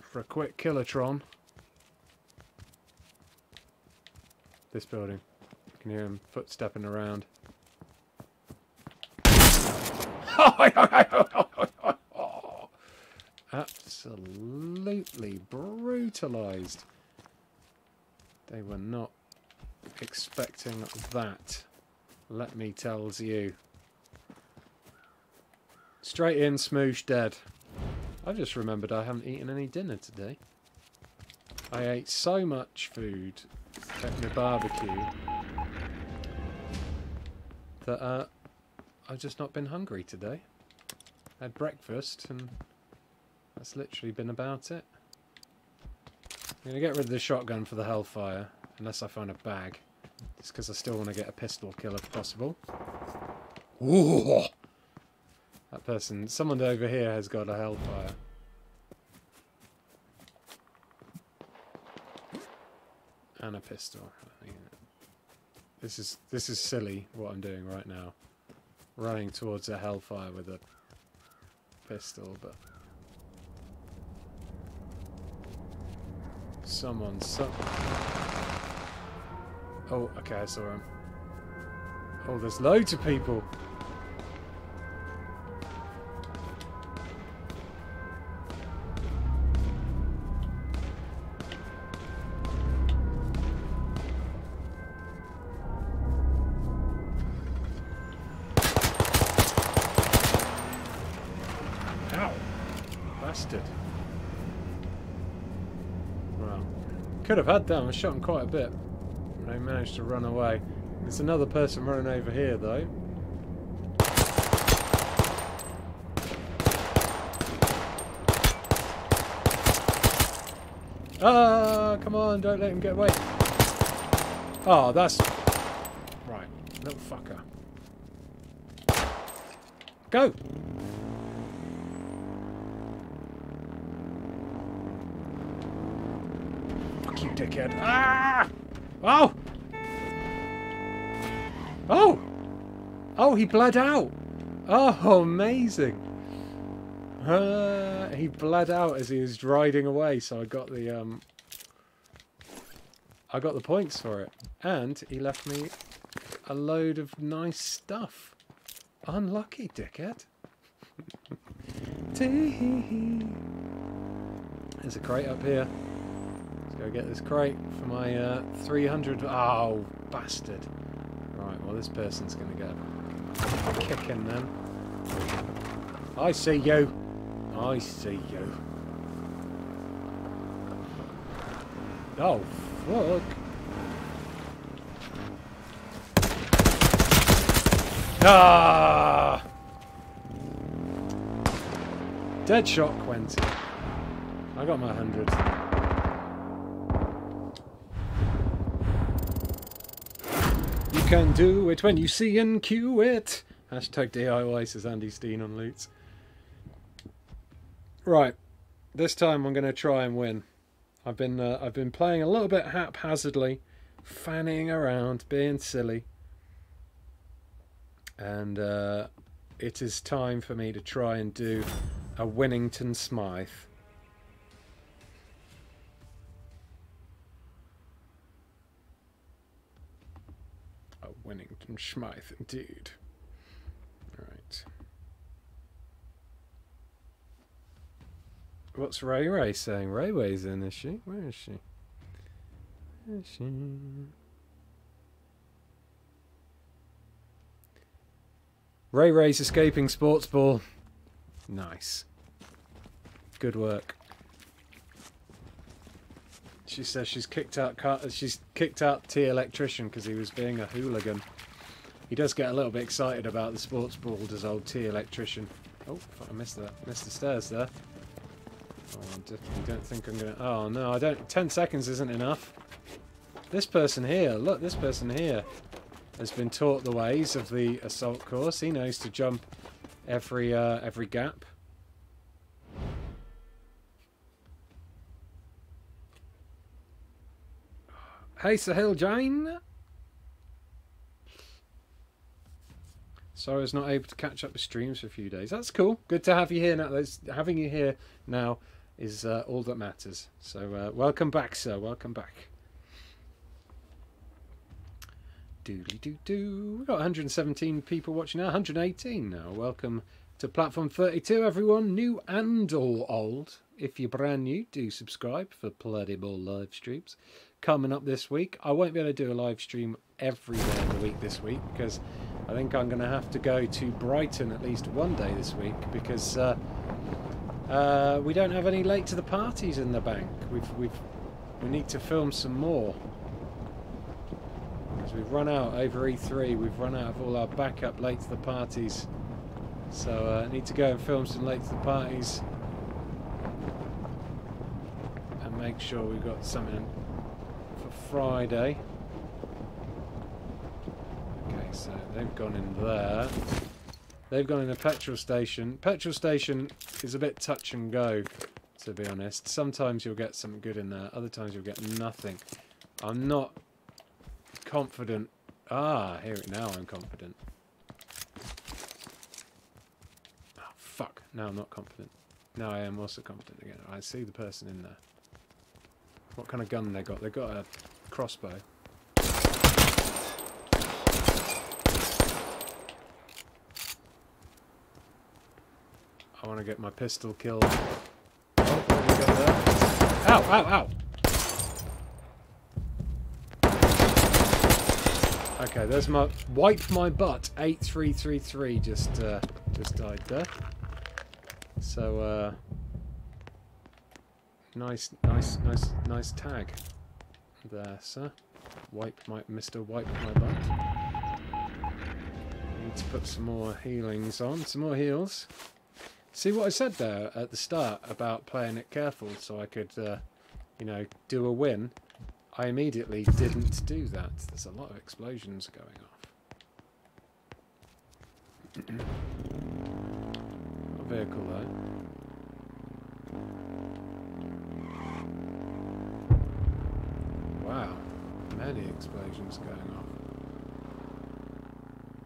for a quick killatron. This building, you can hear him footstepping around. Absolutely brutalised. They were not expecting that. Let me tell you. Straight in, smoosh, dead. I just remembered I haven't eaten any dinner today. I ate so much food at my barbecue that I've just not been hungry today. I had breakfast and... that's literally been about it. I'm going to get rid of the shotgun for the Hellfire, unless I find a bag. Just because I still want to get a pistol kill if possible. Ooh! That person, someone over here has got a Hellfire. And a pistol. I mean, this is silly what I'm doing right now. Running towards a Hellfire with a pistol, but... Someone. Oh, okay, I saw him. Oh, there's loads of people. Ow. Bastard. Could have had them. I shot him quite a bit. They managed to run away. There's another person running over here, though. Ah, come on! Don't let him get away. Ah, oh, that's right, little fucker. Go. Dickhead. Ah! Oh! Oh! Oh, he bled out! Oh, amazing! He bled out as he was riding away, so I got the points for it. And he left me a load of nice stuff. Unlucky, dickhead. There's a crate up here. Go get this crate for my 300. Oh, bastard. Right, well, this person's going to get a kick in then. I see you. I see you. Oh, fuck. Ah! Dead shot, Quentin. I got my 100. You can do it when you see and cue it. Hashtag DIY, says Andy Steen on Loots. Right, this time I'm going to try and win. I've been playing a little bit haphazardly, fanning around, being silly, and it is time for me to try and do a Winnington Smythe. A Winnington Smythe, indeed. Right. What's Ray Ray saying? Ray Ray's in, is she? Where is she? Where is she? Ray Ray's escaping sports ball. Nice. Good work. She says she's kicked out T Electrician because he was being a hooligan. He does get a little bit excited about the sports ball, does old T Electrician. Oh, I missed that. Missed the stairs there. Oh, I definitely don't think I'm gonna... Oh no, I don't... 10 seconds isn't enough. This person here, look, this person here has been taught the ways of the assault course. He knows to jump every gap. Hey Sahil Jain! Sorry I was not able to catch up with streams for a few days. That's cool. Good to have you here now. Having you here now is all that matters. So welcome back, sir. Welcome back. Doodly doo doo. We've got 117 people watching now. 118 now. Welcome to Platform32, everyone. New and all old. If you're brand new, do subscribe for bloody ball live streams coming up this week. I won't be able to do a live stream every day of the week this week because I think I'm going to have to go to Brighton at least one day this week because... we don't have any late to the parties in the bank. We need to film some more because we've run out over E3. We've run out of all our backup late to the parties, so I need to go and film some late to the parties and make sure we've got something for Friday. Okay, so they've gone in there. They've gone in a petrol station. Petrol station is a bit touch and go, to be honest. Sometimes you'll get something good in there. Other times you'll get nothing. I'm not confident. Ah, here it now I'm confident. Oh, fuck. Now I'm not confident. Now I am also confident again. I see the person in there. What kind of gun they got? They got a crossbow. I want to get my pistol killed. Oh, what we got there? Ow, ow, ow! Okay, there's my... Wipe my butt. 8333 just died there. So, nice tag there, sir. Wipe my... Mr. Wipe my butt. Need to put some more healings on. Some more heals. See what I said there at the start about playing it careful so I could, you know, do a win? I immediately didn't do that. There's a lot of explosions going off. What vehicle, though? Wow. Many explosions going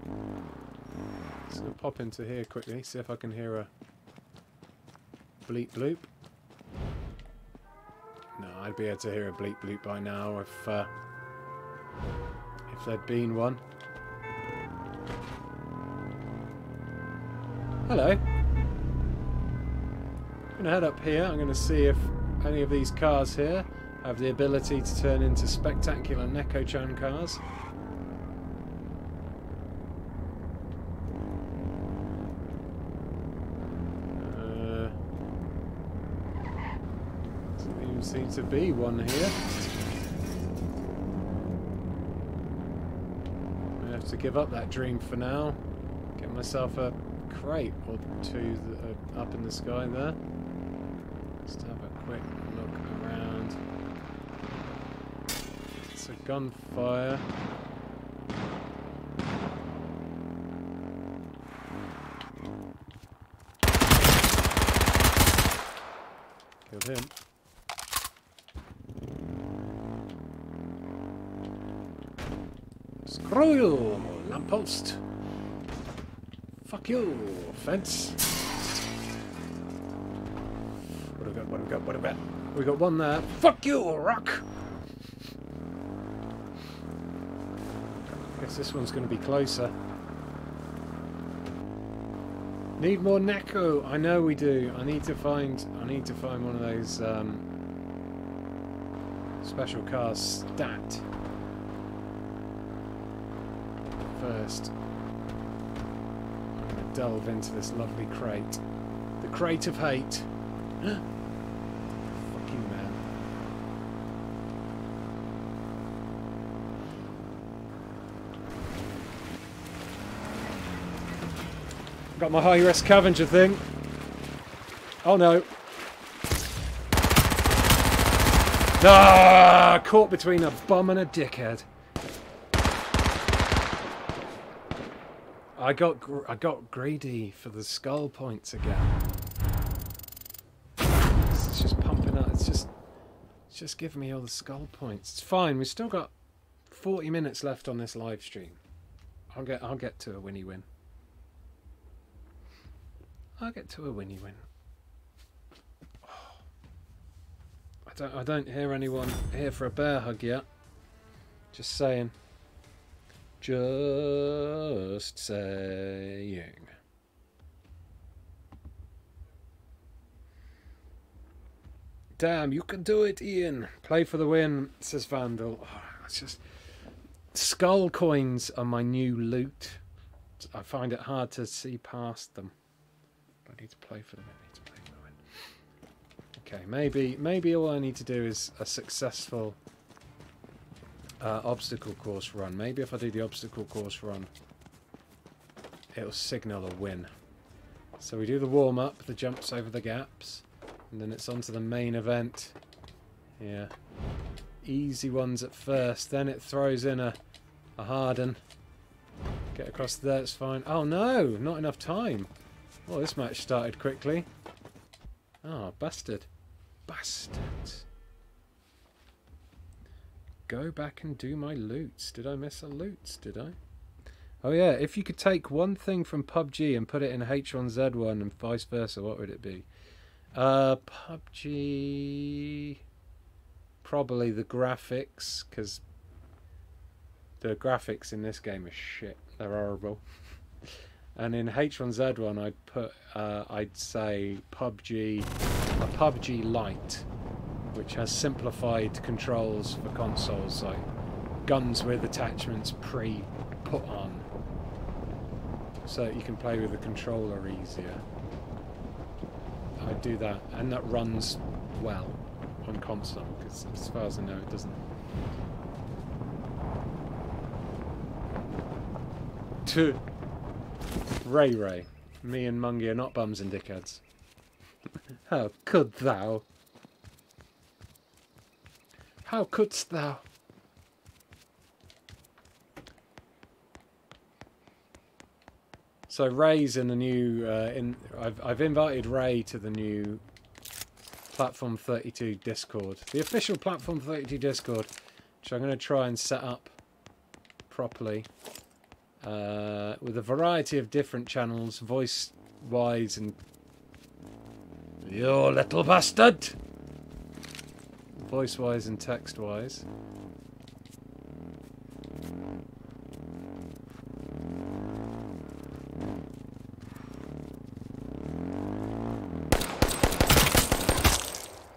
off. So I'll pop into here quickly, see if I can hear a... bleep bloop. No, I'd be able to hear a bleep bloop by now if there'd been one. Hello. I'm going to head up here. I'm going to see if any of these cars here have the ability to turn into spectacular Neko-Chan cars. Seems to be one here. have to give up that dream for now. Get myself a crate or two that are up in the sky there. Just have a quick look around. It's a gunfire. Killed him. Screw you, lamppost. Fuck you, fence. What have we got? What have we got? What have we got? We got one there. Fuck you, rock. Guess this one's going to be closer. Need more Neko. I know we do. I need to find one of those special cars stat first. Delve into this lovely crate. The crate of hate. Fucking man. Got my high-res Cavenger thing. Oh no. Ah, caught between a bum and a dickhead. I got greedy for the skull points again. It's just pumping up. It's just giving me all the skull points. It's fine. We've still got 40 minutes left on this live stream. I'll get to a winny win. I'll get to a winny win. Oh. I don't hear anyone here for a bear hug yet. Just saying. Just saying. Damn, you can do it, Ian. Play for the win, says Vandal. Oh, it's just skull coins are my new loot. I find it hard to see past them. I need to play for the win. I need to play for the win. Okay, maybe all I need to do is a successful obstacle course run. Maybe if I do the obstacle course run, it'll signal a win. So we do the warm-up, the jumps over the gaps, and then it's on to the main event. Yeah. Easy ones at first, then it throws in a hard one. Get across there, it's fine. Oh no, not enough time. Well, this match started quickly. Oh, bastard. Bastard. Go back and do my loots. Did I miss a loots? Did I? Oh yeah, if you could take one thing from PUBG and put it in H1Z1 and vice versa, what would it be? PUBG... probably the graphics, because the graphics in this game are shit. They're horrible. And in H1Z1 I'd put, I'd say PUBG... a PUBG Lite, which has simplified controls for consoles, like guns with attachments pre-put on, so that you can play with the controller easier. I do that, and that runs well on console, because as far as I know it doesn't. Two. Ray. Me and Mungie are not bums and dickheads. How could thou? How couldst thou? So Ray's in the new. I've invited Ray to the new Platform32 Discord, the official Platform32 Discord, which I'm going to try and set up properly with a variety of different channels, voice-wise, and you little bastard. Voice-wise and text-wise.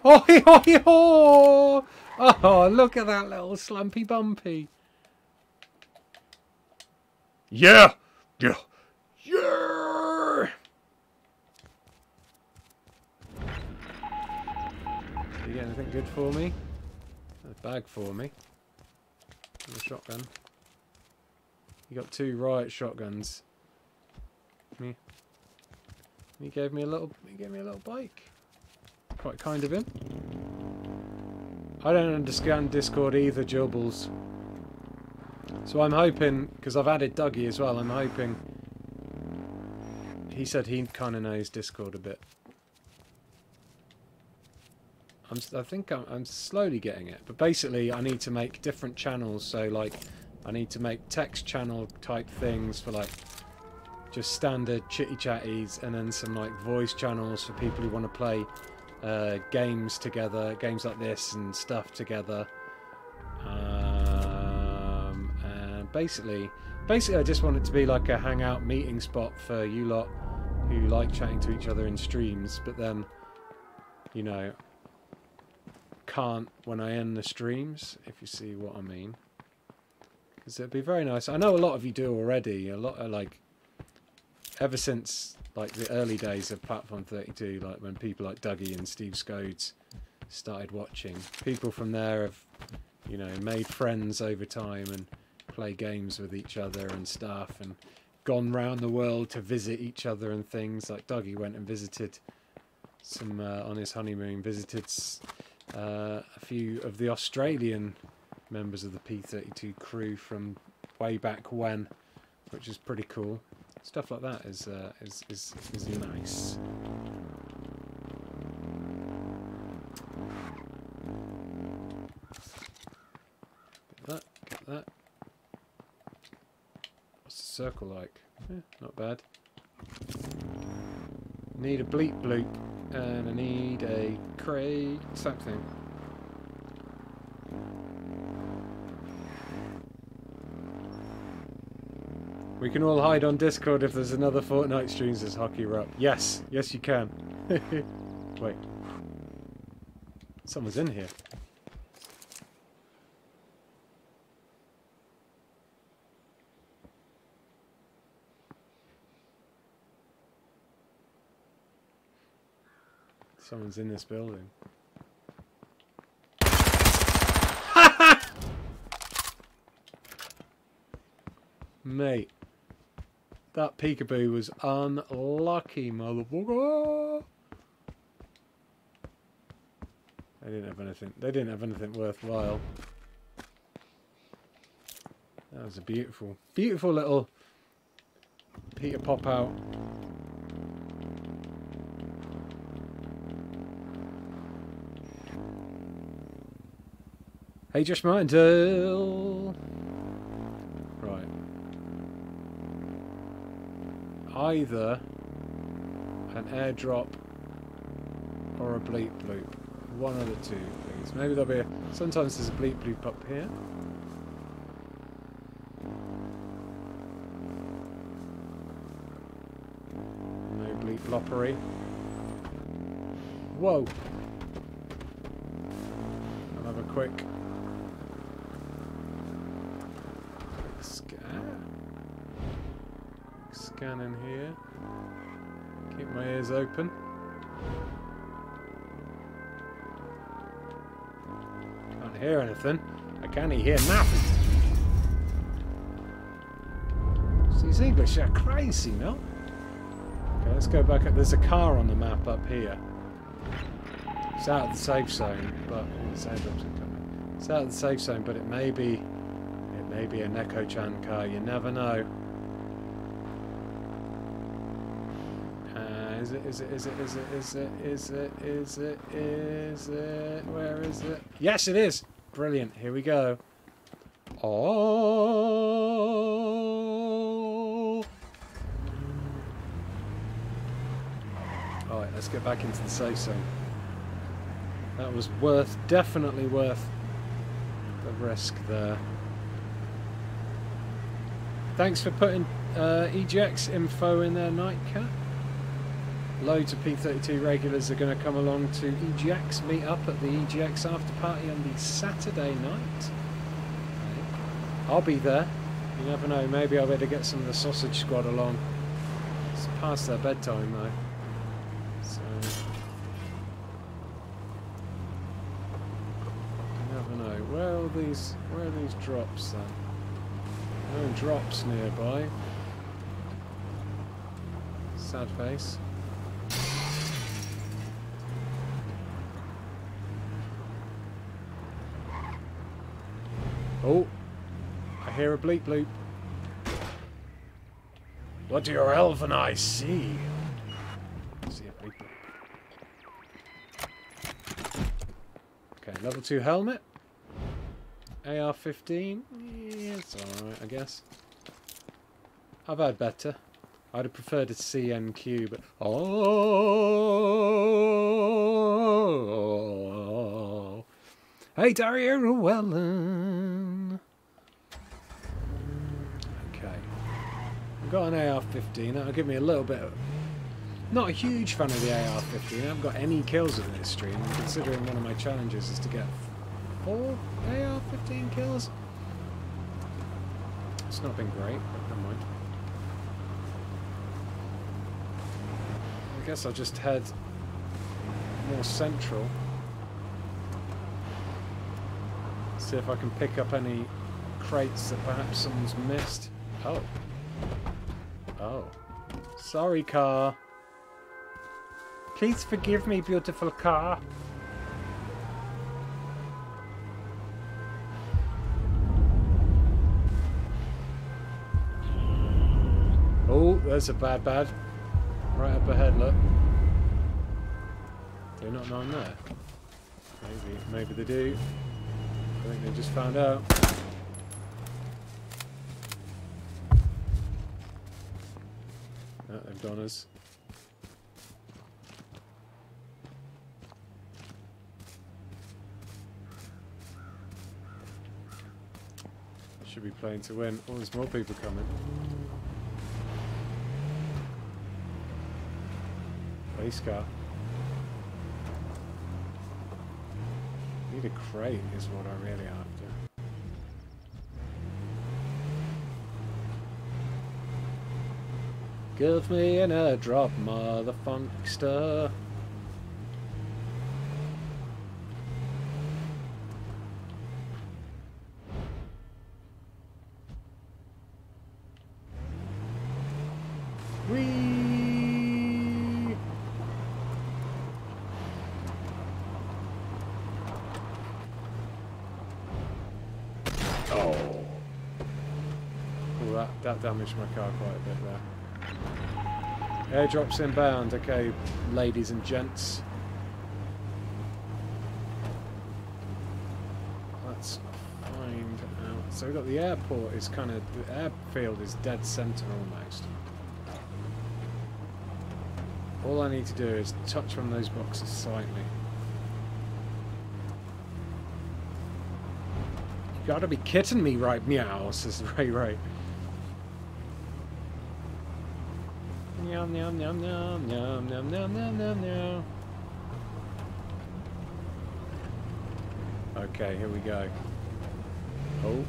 Oh, oh, oh! Oh, look at that little slumpy bumpy. Yeah, yeah, yeah. You get anything good for me? A bag for me. And a shotgun. You got two riot shotguns. He gave me a little. He gave me a little bike. Quite kind of him. I don't understand Discord either, Jubbles. So I'm hoping, because I've added Dougie as well. I'm hoping. He said he kind of knows Discord a bit. I think I'm slowly getting it, but basically I need to make different channels. So like, I need to make text channel type things for like. Just standard chitty chatties, and then some like voice channels for people who want to play games together, games like this and stuff together. And basically, I just want it to be like a hangout meeting spot for you lot who like chatting to each other in streams, but then you know can't when I end the streams, if you see what I mean. Because it'd be very nice. I know a lot of you do already. A lot of like. Ever since like the early days of Platform32, like when people like Dougie and Steve Scodes started watching, people from there have, you know, made friends over time and play games with each other and stuff, and gone round the world to visit each other and things. Like Dougie went and visited some on his honeymoon, visited a few of the Australian members of the P32 crew from way back when, which is pretty cool. Stuff like that is nice. Get that, get that. What's the circle like? Eh, not bad. Need a bleep bloop, and I need a crate something. We can all hide on Discord if there's another Fortnite streams as Hockey Rap. Yes, yes you can. Wait. Someone's in here. Someone's in this building. Mate. That peekaboo was unlucky, motherfucker. They didn't have anything. They didn't have anything worthwhile. That was a beautiful, beautiful little Peter pop out. Hey, Josh Martindale. Either an airdrop or a bleep bloop. One of the two, please. Maybe there'll be a. Sometimes there's a bleep bloop up here. No bleep bloppery. Whoa! I'll have a quick. Scan in here. Keep my ears open. Can't hear anything. I can't hear nothing. These English are crazy, no? Okay, let's go back up. There's a car on the map up here. It's out of the safe zone, but it's out of the safe zone, but it may be a Neko-Chan car. You never know. Is it? Where is it? Yes, it is! Brilliant. Here we go. Oh! Alright, let's get back into the safe zone. That was worth, definitely worth the risk there. Thanks for putting EGX info in there, Nightcat. Loads of P32 regulars are going to come along to EGX, meet up at the EGX after party on the Saturday night. I'll be there. You never know, maybe I'll be able to get some of the Sausage Squad along. It's past their bedtime though. So, you never know. Where are these drops then? No drops nearby. Sad face. Oh, I hear a bleep bloop. What do your elven eyes see? I see a bleep bloop. Okay, level 2 helmet. AR-15. Yeah, it's alright, I guess. I've had better. I'd have preferred a CMQ, but... Oh! Hey, Dario Llewellyn! Okay. I've got an AR-15. That'll give me a little bit of... Not a huge fan of the AR-15. I haven't got any kills in this stream, considering one of my challenges is to get... 4 AR-15 kills? It's not been great, but never mind. I guess I'll just head more central. See if I can pick up any crates that perhaps someone's missed. Oh. Oh. Sorry, car. Please forgive me, beautiful car. Oh, there's a bad. Right up ahead, look. They're not on there. Maybe they do. I think they just found out. Oh, they've done us. Should be playing to win. Oh, there's more people coming. Police car. Need a crate is what I really after. Give me an airdrop, motherfunkster. Damaged my car quite a bit there. Airdrops inbound. Okay, ladies and gents. Let's find out. So we've got the airport is kind of... The airfield is dead centre almost. All I need to do is touch on those boxes slightly. You gotta be kidding me right meow, says Ray Ray. Nom nom nom nom nom nom nom nom nom nom. Okay, here we go. Oh.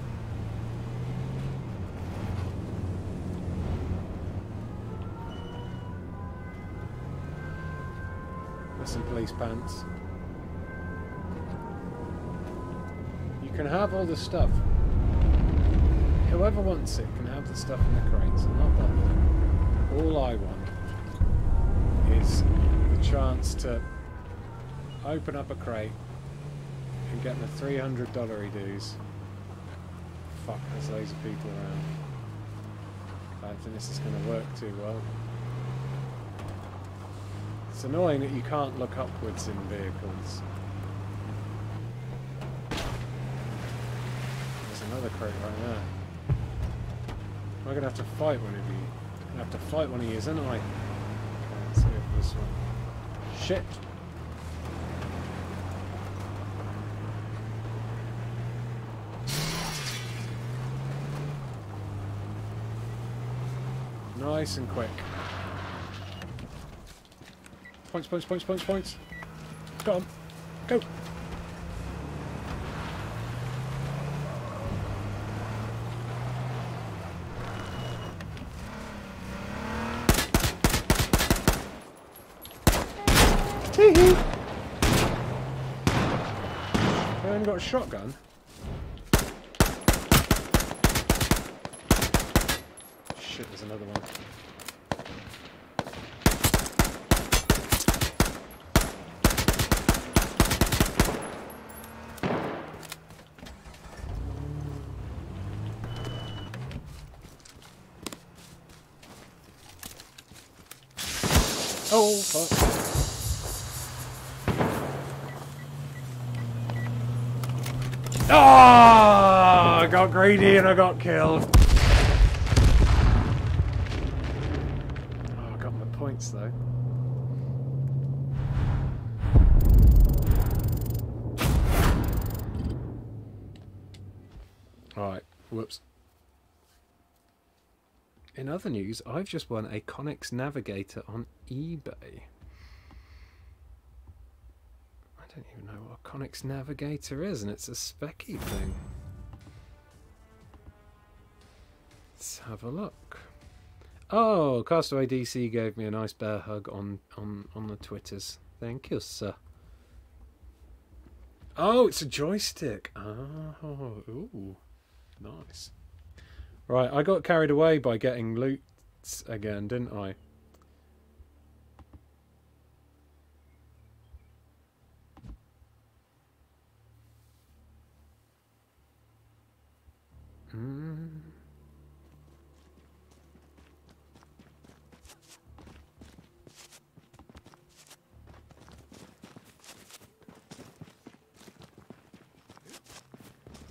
There's some police pants. You can have all the stuff. Whoever wants it can have the stuff in the crates. Not that. All I want is the chance to open up a crate and get my $300 EDUs. Fuck, there's loads of people around. I don't think this is going to work too well. It's annoying that you can't look upwards in vehicles. There's another crate right there. Am I going to have to fight one of you? I have to fight one of these, isn't I? Okay, let's go for this one. Shit! Nice and quick. Points. Go on. Go! Shotgun. shit, there's another one. Oh, fuck. Oh, I got greedy and I got killed. Oh, I got my points though. Alright, whoops. In other news, I've just won a Konix Navigator on eBay. I don't even know what a Konix Navigator is, and it's a specky thing. Let's have a look. Oh, Castaway DC gave me a nice bear hug on the Twitters. Thank you, sir. Oh, it's a joystick. Oh, ooh, nice. Right, I got carried away by getting loot again, didn't I?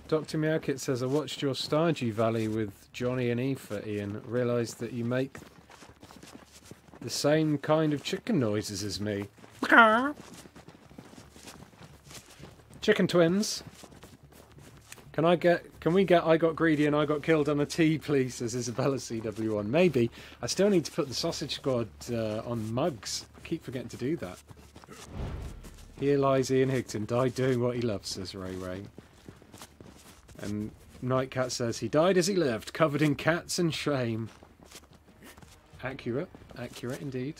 Dr. Meowkit says, I watched your Stardew Valley with Johnny and Aoife, Ian. Realised that you make the same kind of chicken noises as me. Chicken twins. Can we get I got greedy and I got killed on a T, please, says Isabella CW1. Maybe. I still need to put the Sausage Squad on mugs. I keep forgetting to do that. Here lies Ian Higton, died doing what he loves, says Ray Ray. And Nightcat says, he died as he lived, covered in cats and shame. Accurate. Accurate indeed.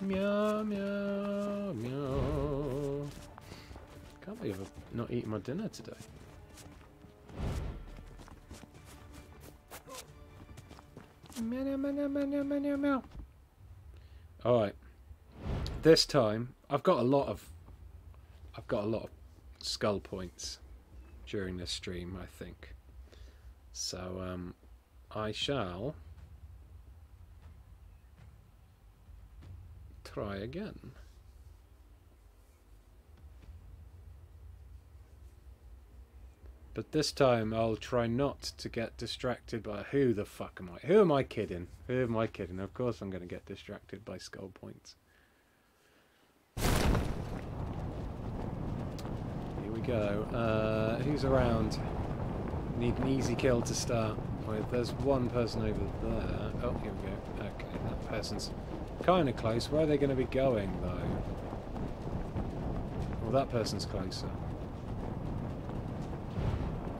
Meow, meow, meow. Can't believe I've not eaten my dinner today. Meow, meow, meow, meow, meow. Alright. This time I've got a lot of skull points during this stream, I think. So I shall try again. But this time I'll try not to get distracted by who the fuck am I? Who am I kidding? Who am I kidding? Of course I'm going to get distracted by skull points. Here we go. Who's around? Need an easy kill to start with. There's one person over there. Oh, here we go. Okay, that person's kind of close. Where are they going to be going, though? Well, that person's closer.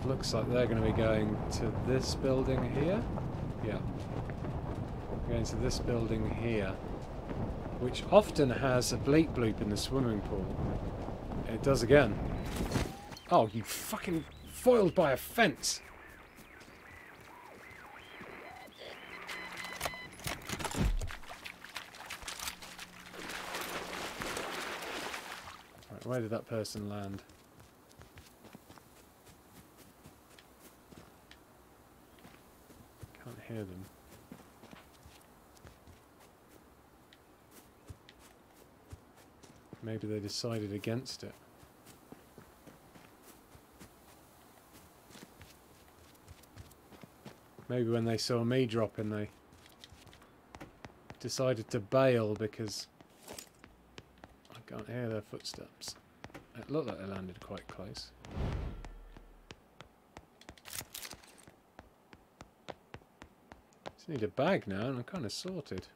Looks like they're going to be going to this building here. Yeah. Going to this building here, which often has a bleep bloop in the swimming pool. It does again. Oh, you fucking foiled by a fence! Right, where did that person land? Can't hear them. Maybe they decided against it. Maybe when they saw me dropping, they decided to bail because I can't hear their footsteps. It looked like they landed quite close. Just need a bag now, and I'm kind of sorted.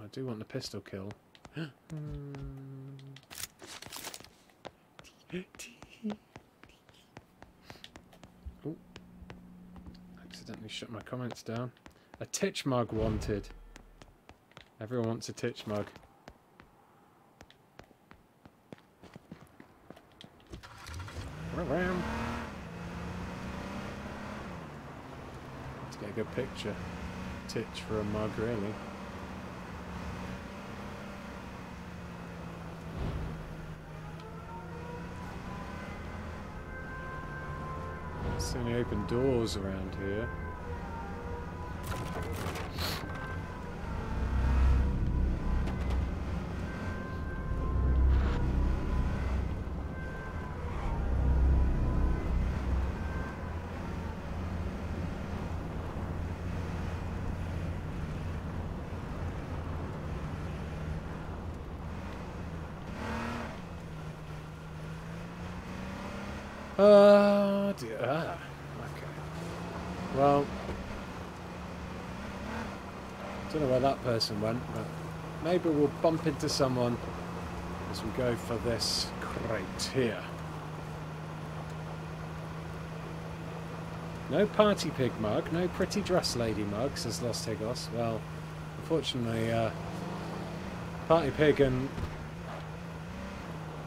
I do want the pistol kill. Oh, accidentally shut my comments down. A titch mug wanted. Everyone wants a titch mug. Let's get a good picture. Titch for a mug, really. There's only open doors around here. Person went, but maybe we'll bump into someone as we go for this crate here. No party pig mug, no pretty dress lady mug, says Los Tigos. Well, unfortunately, party pig and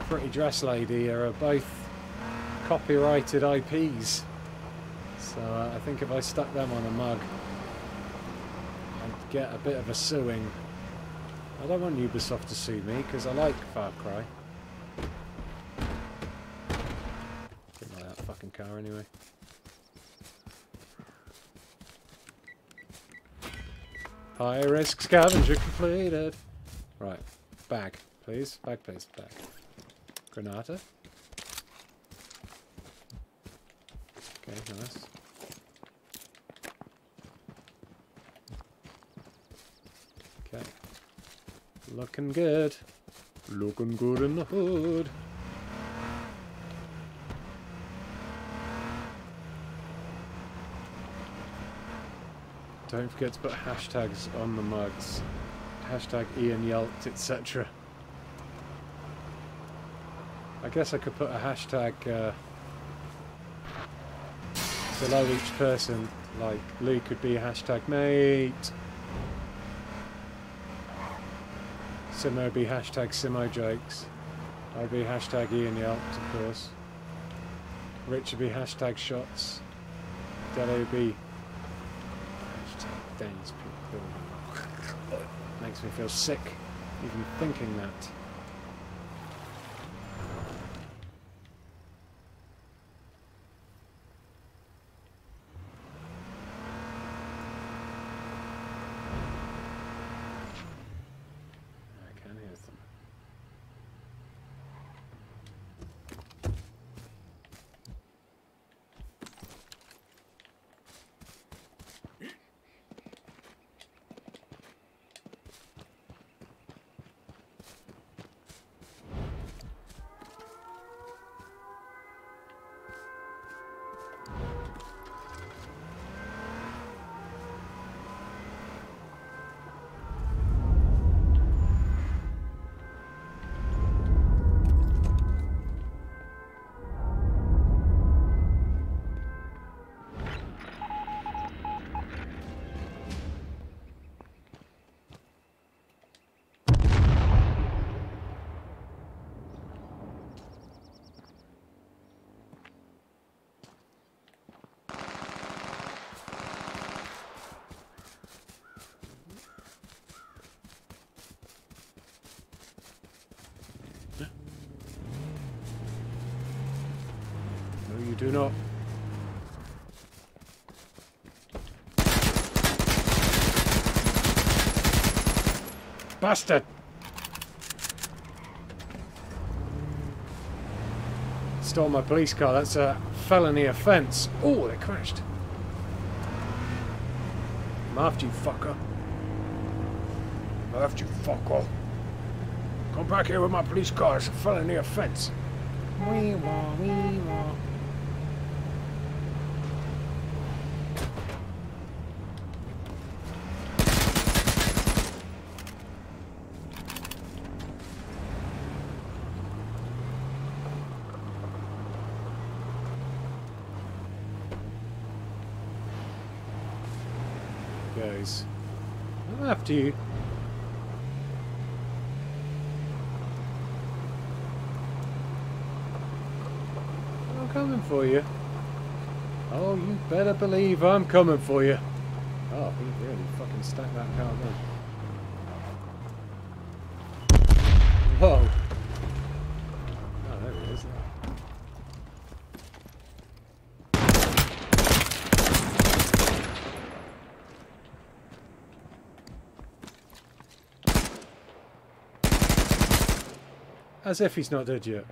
pretty dress lady are both copyrighted IPs, so I think if I stuck them on a mug, get a bit of a suing. I don't want Ubisoft to sue me because I like Far Cry. Didn't like that fucking car anyway. High risk scavenger completed. Right, bag, please. Bag, please. Bag. Granata. Okay, nice. Looking good. Looking good in the hood. Don't forget to put hashtags on the mugs. Hashtag Ian yelped, etc. I guess I could put a hashtag below each person. Like, Lee could be hashtag mate. Simo be hashtag Simo jokes. I'd be hashtag Ian Yelped, of course. Richard be hashtag shots. Delo be hashtag Danes people. Makes me feel sick even thinking that. Do not. Bastard! Stole my police car. That's a felony offence. Oh, they crashed. I'm after you, fucker. I'm after you, fucker. Come back here with my police car. It's a felony offence. Wee wah, wee wah. I'm after you. coming for you. Oh, you better believe I'm coming for you. Oh, he really fucking stacked that car then. Whoa. Oh, there he is. As if he's not dead yet.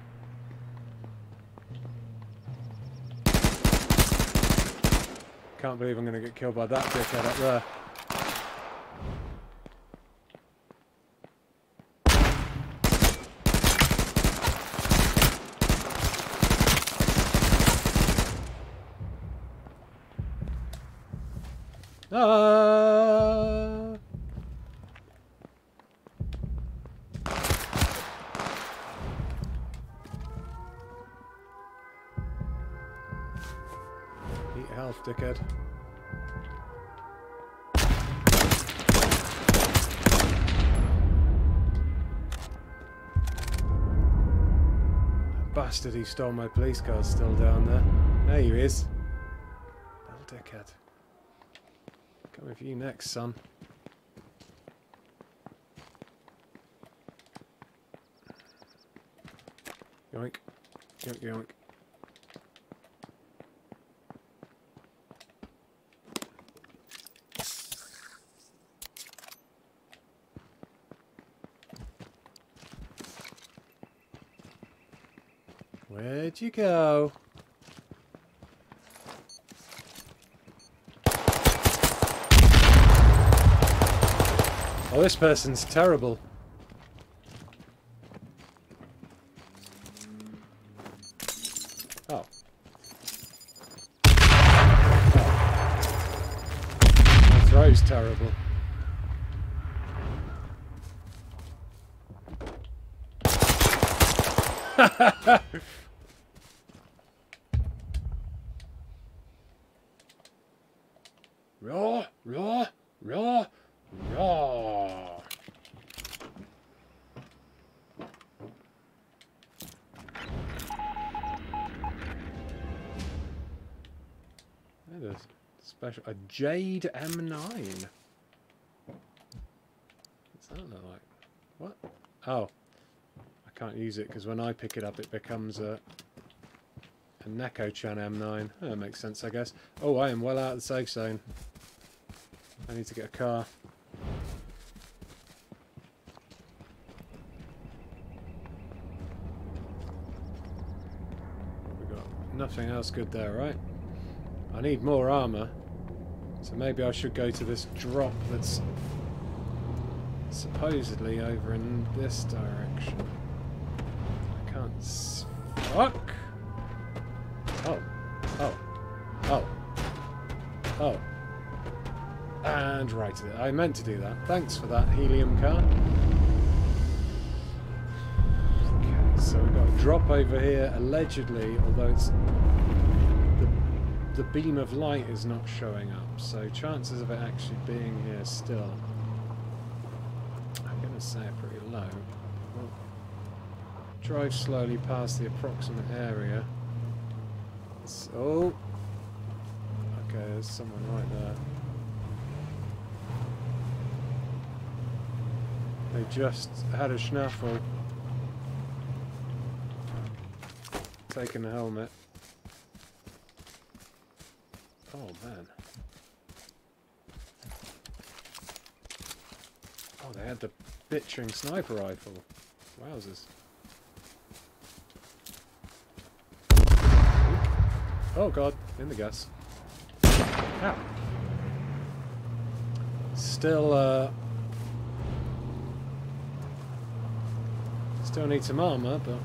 Can't believe I'm going to get killed by that dickhead up there. Ah! Eat health, dickhead. Bastard, he stole my police card, still down there. There he is. Little dickhead. Coming for you next, son. Yoink. Yoink, yoink. Where'd you go? Oh, this person's terrible. Oh. My throw's terrible. Raw, raw, raw, raw. That is special. A Jade M9. What's that look like? What? Oh, I can't use it because when I pick it up, it becomes a Neko-Chan M9. That makes sense, I guess. Oh, I am well out of the safe zone. I need to get a car. We've got nothing else good there, right? I need more armour, so maybe I should go to this drop that's supposedly over in this direction. I can't s- fuck! Oh, oh, oh, oh. And right, I meant to do that. Thanks for that helium car. Okay, so we've got a drop over here, allegedly, although it's the beam of light is not showing up, so chances of it actually being here still, I'm going to say, are pretty low. We'll drive slowly past the approximate area. It's, oh, okay, there's someone right there. They just had a schnaffle. Taking the helmet. Oh man. Oh, they had the bitching sniper rifle. Wowzers. Oh god, in the gas. Ow. Still, still need some armour, but I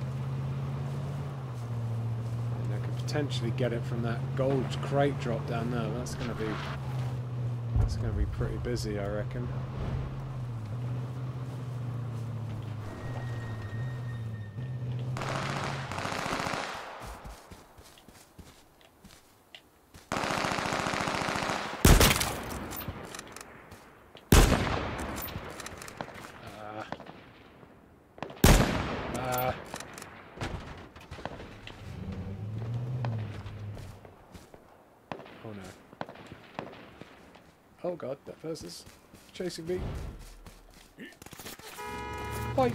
could potentially get it from that gold crate drop down there. That's going to be pretty busy, I reckon. Oh god, that person's chasing me. Bye.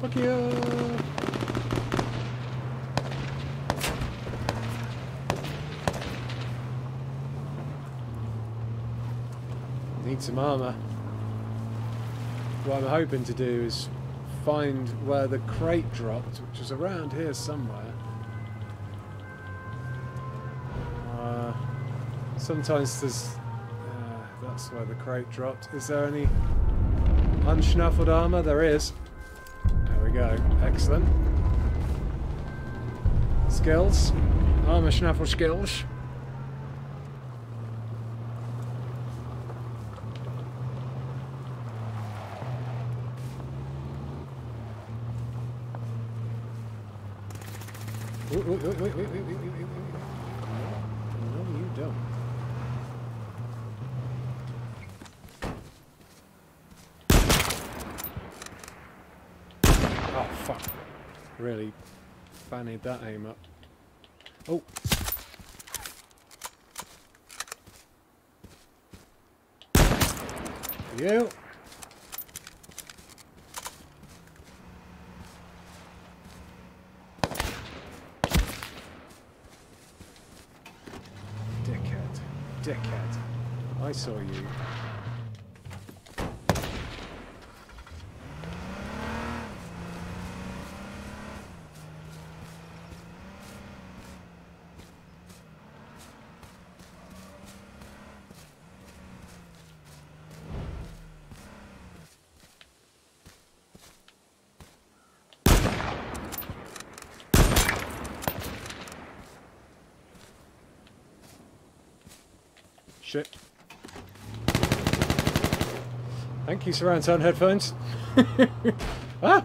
Fuck you. Need some armor. What I'm hoping to do is find where the crate dropped, which is around here somewhere. Sometimes there's... that's where the crate dropped. Is there any unschnuffled armour? There is. There we go. Excellent. Skills. Armour schnuffle skills. Ooh. No, you don't. Fuck. Really fannied that aim up. Oh! You! Dickhead. Dickhead. I saw you. Shit. Thank you, surround sound headphones. Ah! How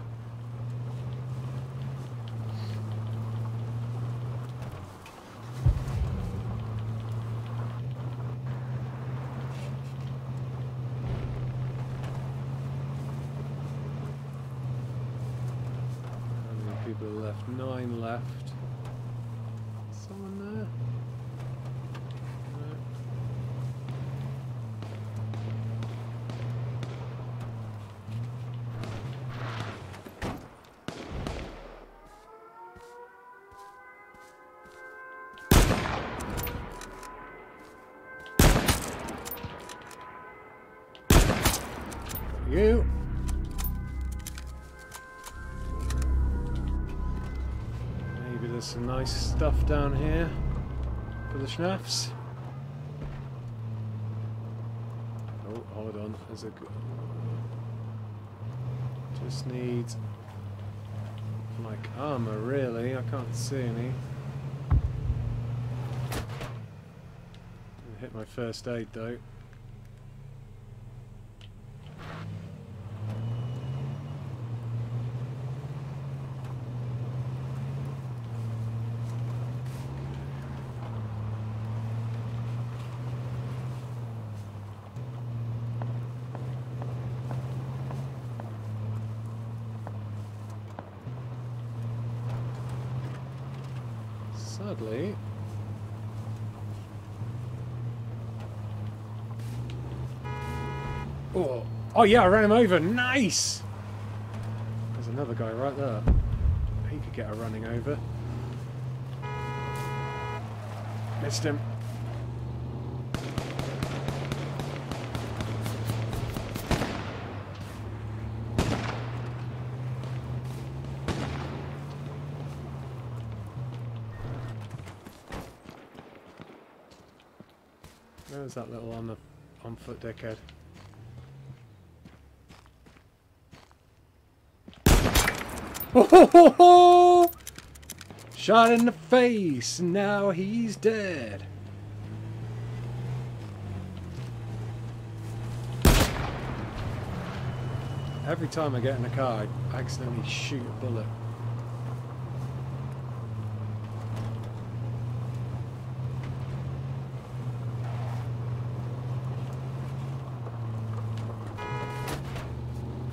many people are left? 9 left. Someone there? You. Maybe there's some nice stuff down here for the schnapps. Oh, hold on. There's a good... Just need like armor, really. I can't see any. Hit my first aid though. Sadly, oh yeah, I ran him over. Nice. There's another guy right there. He could get a running over. Missed him. Where's that little on foot dickhead? Oh, ho, ho, ho! Shot in the face, and now he's dead. Every time I get in a car, I accidentally shoot a bullet.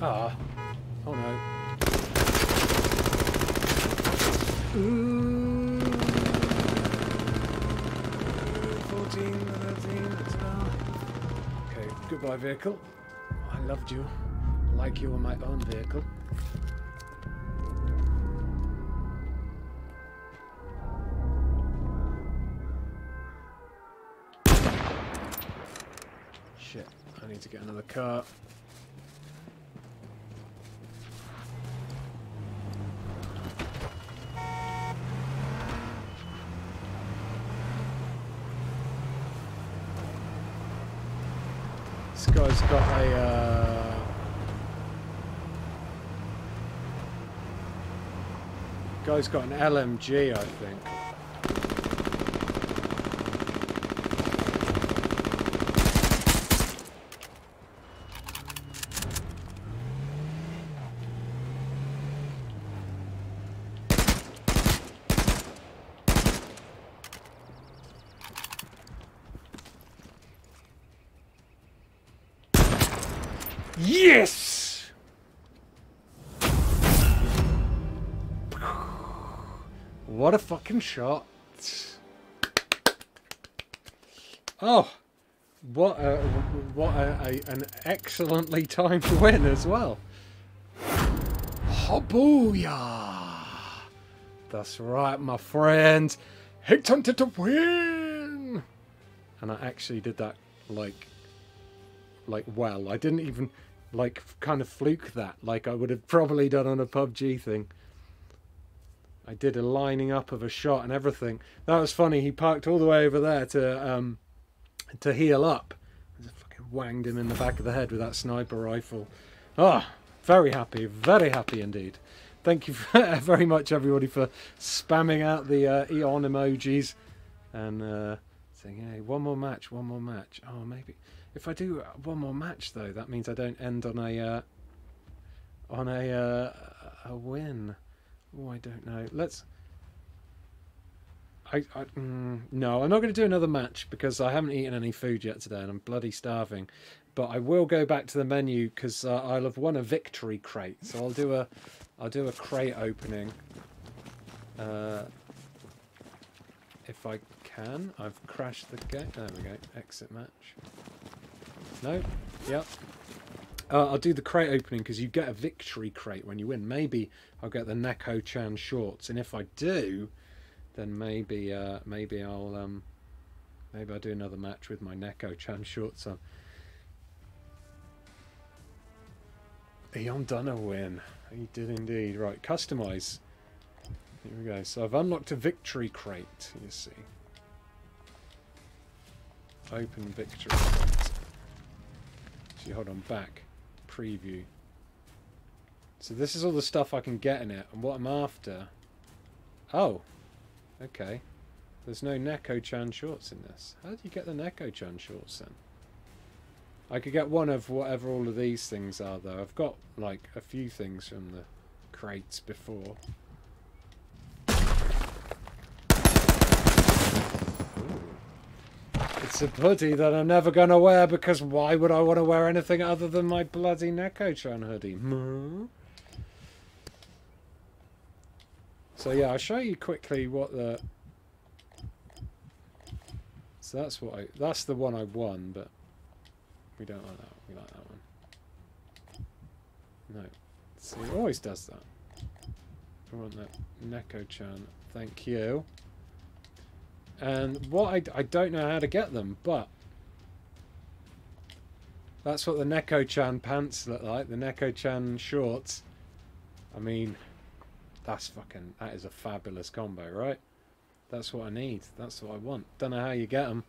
Ah. Oh no. Ooh. 14, 13, 12. Goodbye, vehicle. I loved you, like you were my own vehicle. Shit, I need to get another car. This guy's got a guy's got an LMG, I think. Yes! What a fucking shot. Oh, what an excellently timed win as well. Booyah! That's right, my friend. Higton did the win! And I actually did that, like well. I didn't even... like, kind of fluke that, like I would have probably done on a PUBG thing. I did a lining up of a shot and everything. That was funny, he parked all the way over there to heal up. I just fucking wanged him in the back of the head with that sniper rifle. Ah, very happy indeed. Thank you very much, everybody, for spamming out the Eon emojis and saying, hey, one more match. Oh, maybe... if I do one more match, though, that means I don't end on a win. Oh, I don't know. Let's. No, I'm not going to do another match because I haven't eaten any food yet today and I'm bloody starving. But I will go back to the menu because I'll have won a victory crate. So I'll do a crate opening. If I can, I've crashed the game. There we go. Exit match. No? Yep. I'll do the crate opening because you get a victory crate when you win. Maybe I'll get the Neko-Chan shorts, and if I do, then maybe I'll do another match with my Neko-Chan shorts on. Eon done a win. He did indeed. Right, customise. Here we go. So I've unlocked a victory crate. You see. Open victory crate. Actually, hold on, back. Preview. So this is all the stuff I can get in it, and what I'm after... oh! Okay. There's no Neko-Chan shorts in this. How do you get the Neko-Chan shorts, then? I could get one of whatever all of these things are, though. I've got, like, a few things from the crates before. It's a hoodie that I'm never going to wear because why would I want to wear anything other than my bloody Neko-Chan hoodie? So yeah, I'll show you quickly what the... so that's what that's the one I won, but we don't like that one. We like that one. No. See, it always does that. I want that Neko-Chan. Thank you. And what I don't know how to get them, but that's what the Neko-Chan pants look like, the Neko-Chan shorts. I mean, that's fucking, that is a fabulous combo, right? That's what I need. That's what I want. Don't know how you get them,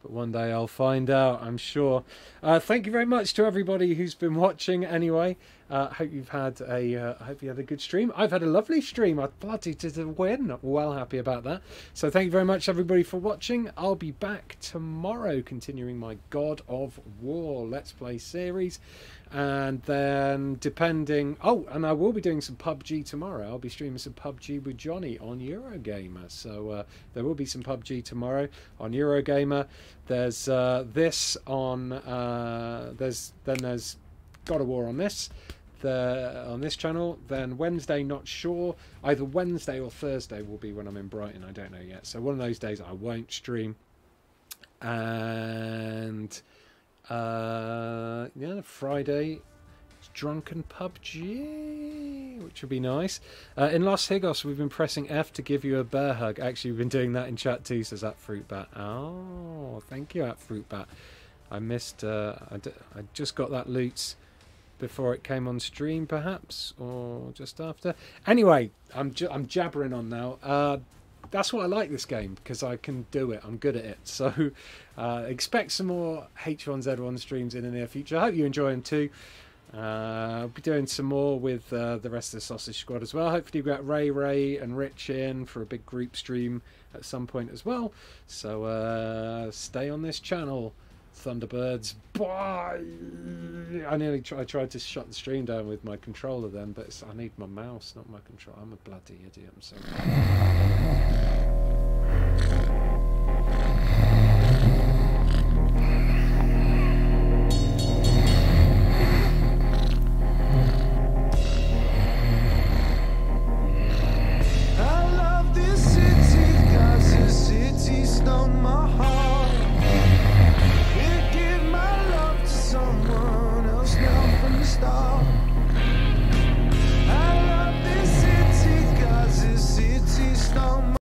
but one day I'll find out, I'm sure. Thank you very much to everybody who's been watching anyway. Hope you had a good stream. I've had a lovely stream. I bloody did a win. Well happy about that. So thank you very much, everybody, for watching. I'll be back tomorrow continuing my God of War Let's Play series. And then depending... oh, and I will be doing some PUBG tomorrow. I'll be streaming some PUBG with Johnny on Eurogamer. So there will be some PUBG tomorrow on Eurogamer. There's this on... there's God of War on this channel. Then Wednesday, not sure, either Wednesday or Thursday will be when I'm in Brighton. I don't know yet, so one of those days I won't stream. And Yeah, Friday, it's Drunken PUBG, which would be nice. In Los Higos, we've been pressing F to give you a bear hug. Actually, we've been doing that in chat too, says @fruitbat. Oh, thank you, @fruitbat. I missed, I just got that loot before it came on stream, perhaps, or just after. Anyway, I'm jabbering on now. That's what I like this game, because I can do it. I'm good at it. So expect some more H1Z1 streams in the near future. I hope you enjoy them too. I'll be doing some more with the rest of the Sausage Squad as well. Hopefully we've got Ray and Rich in for a big group stream at some point as well. So stay on this channel, Thunderbirds. Bye! I tried to shut the stream down with my controller then, but it's, I need my mouse, not my controller. I'm a bloody idiot. I'm so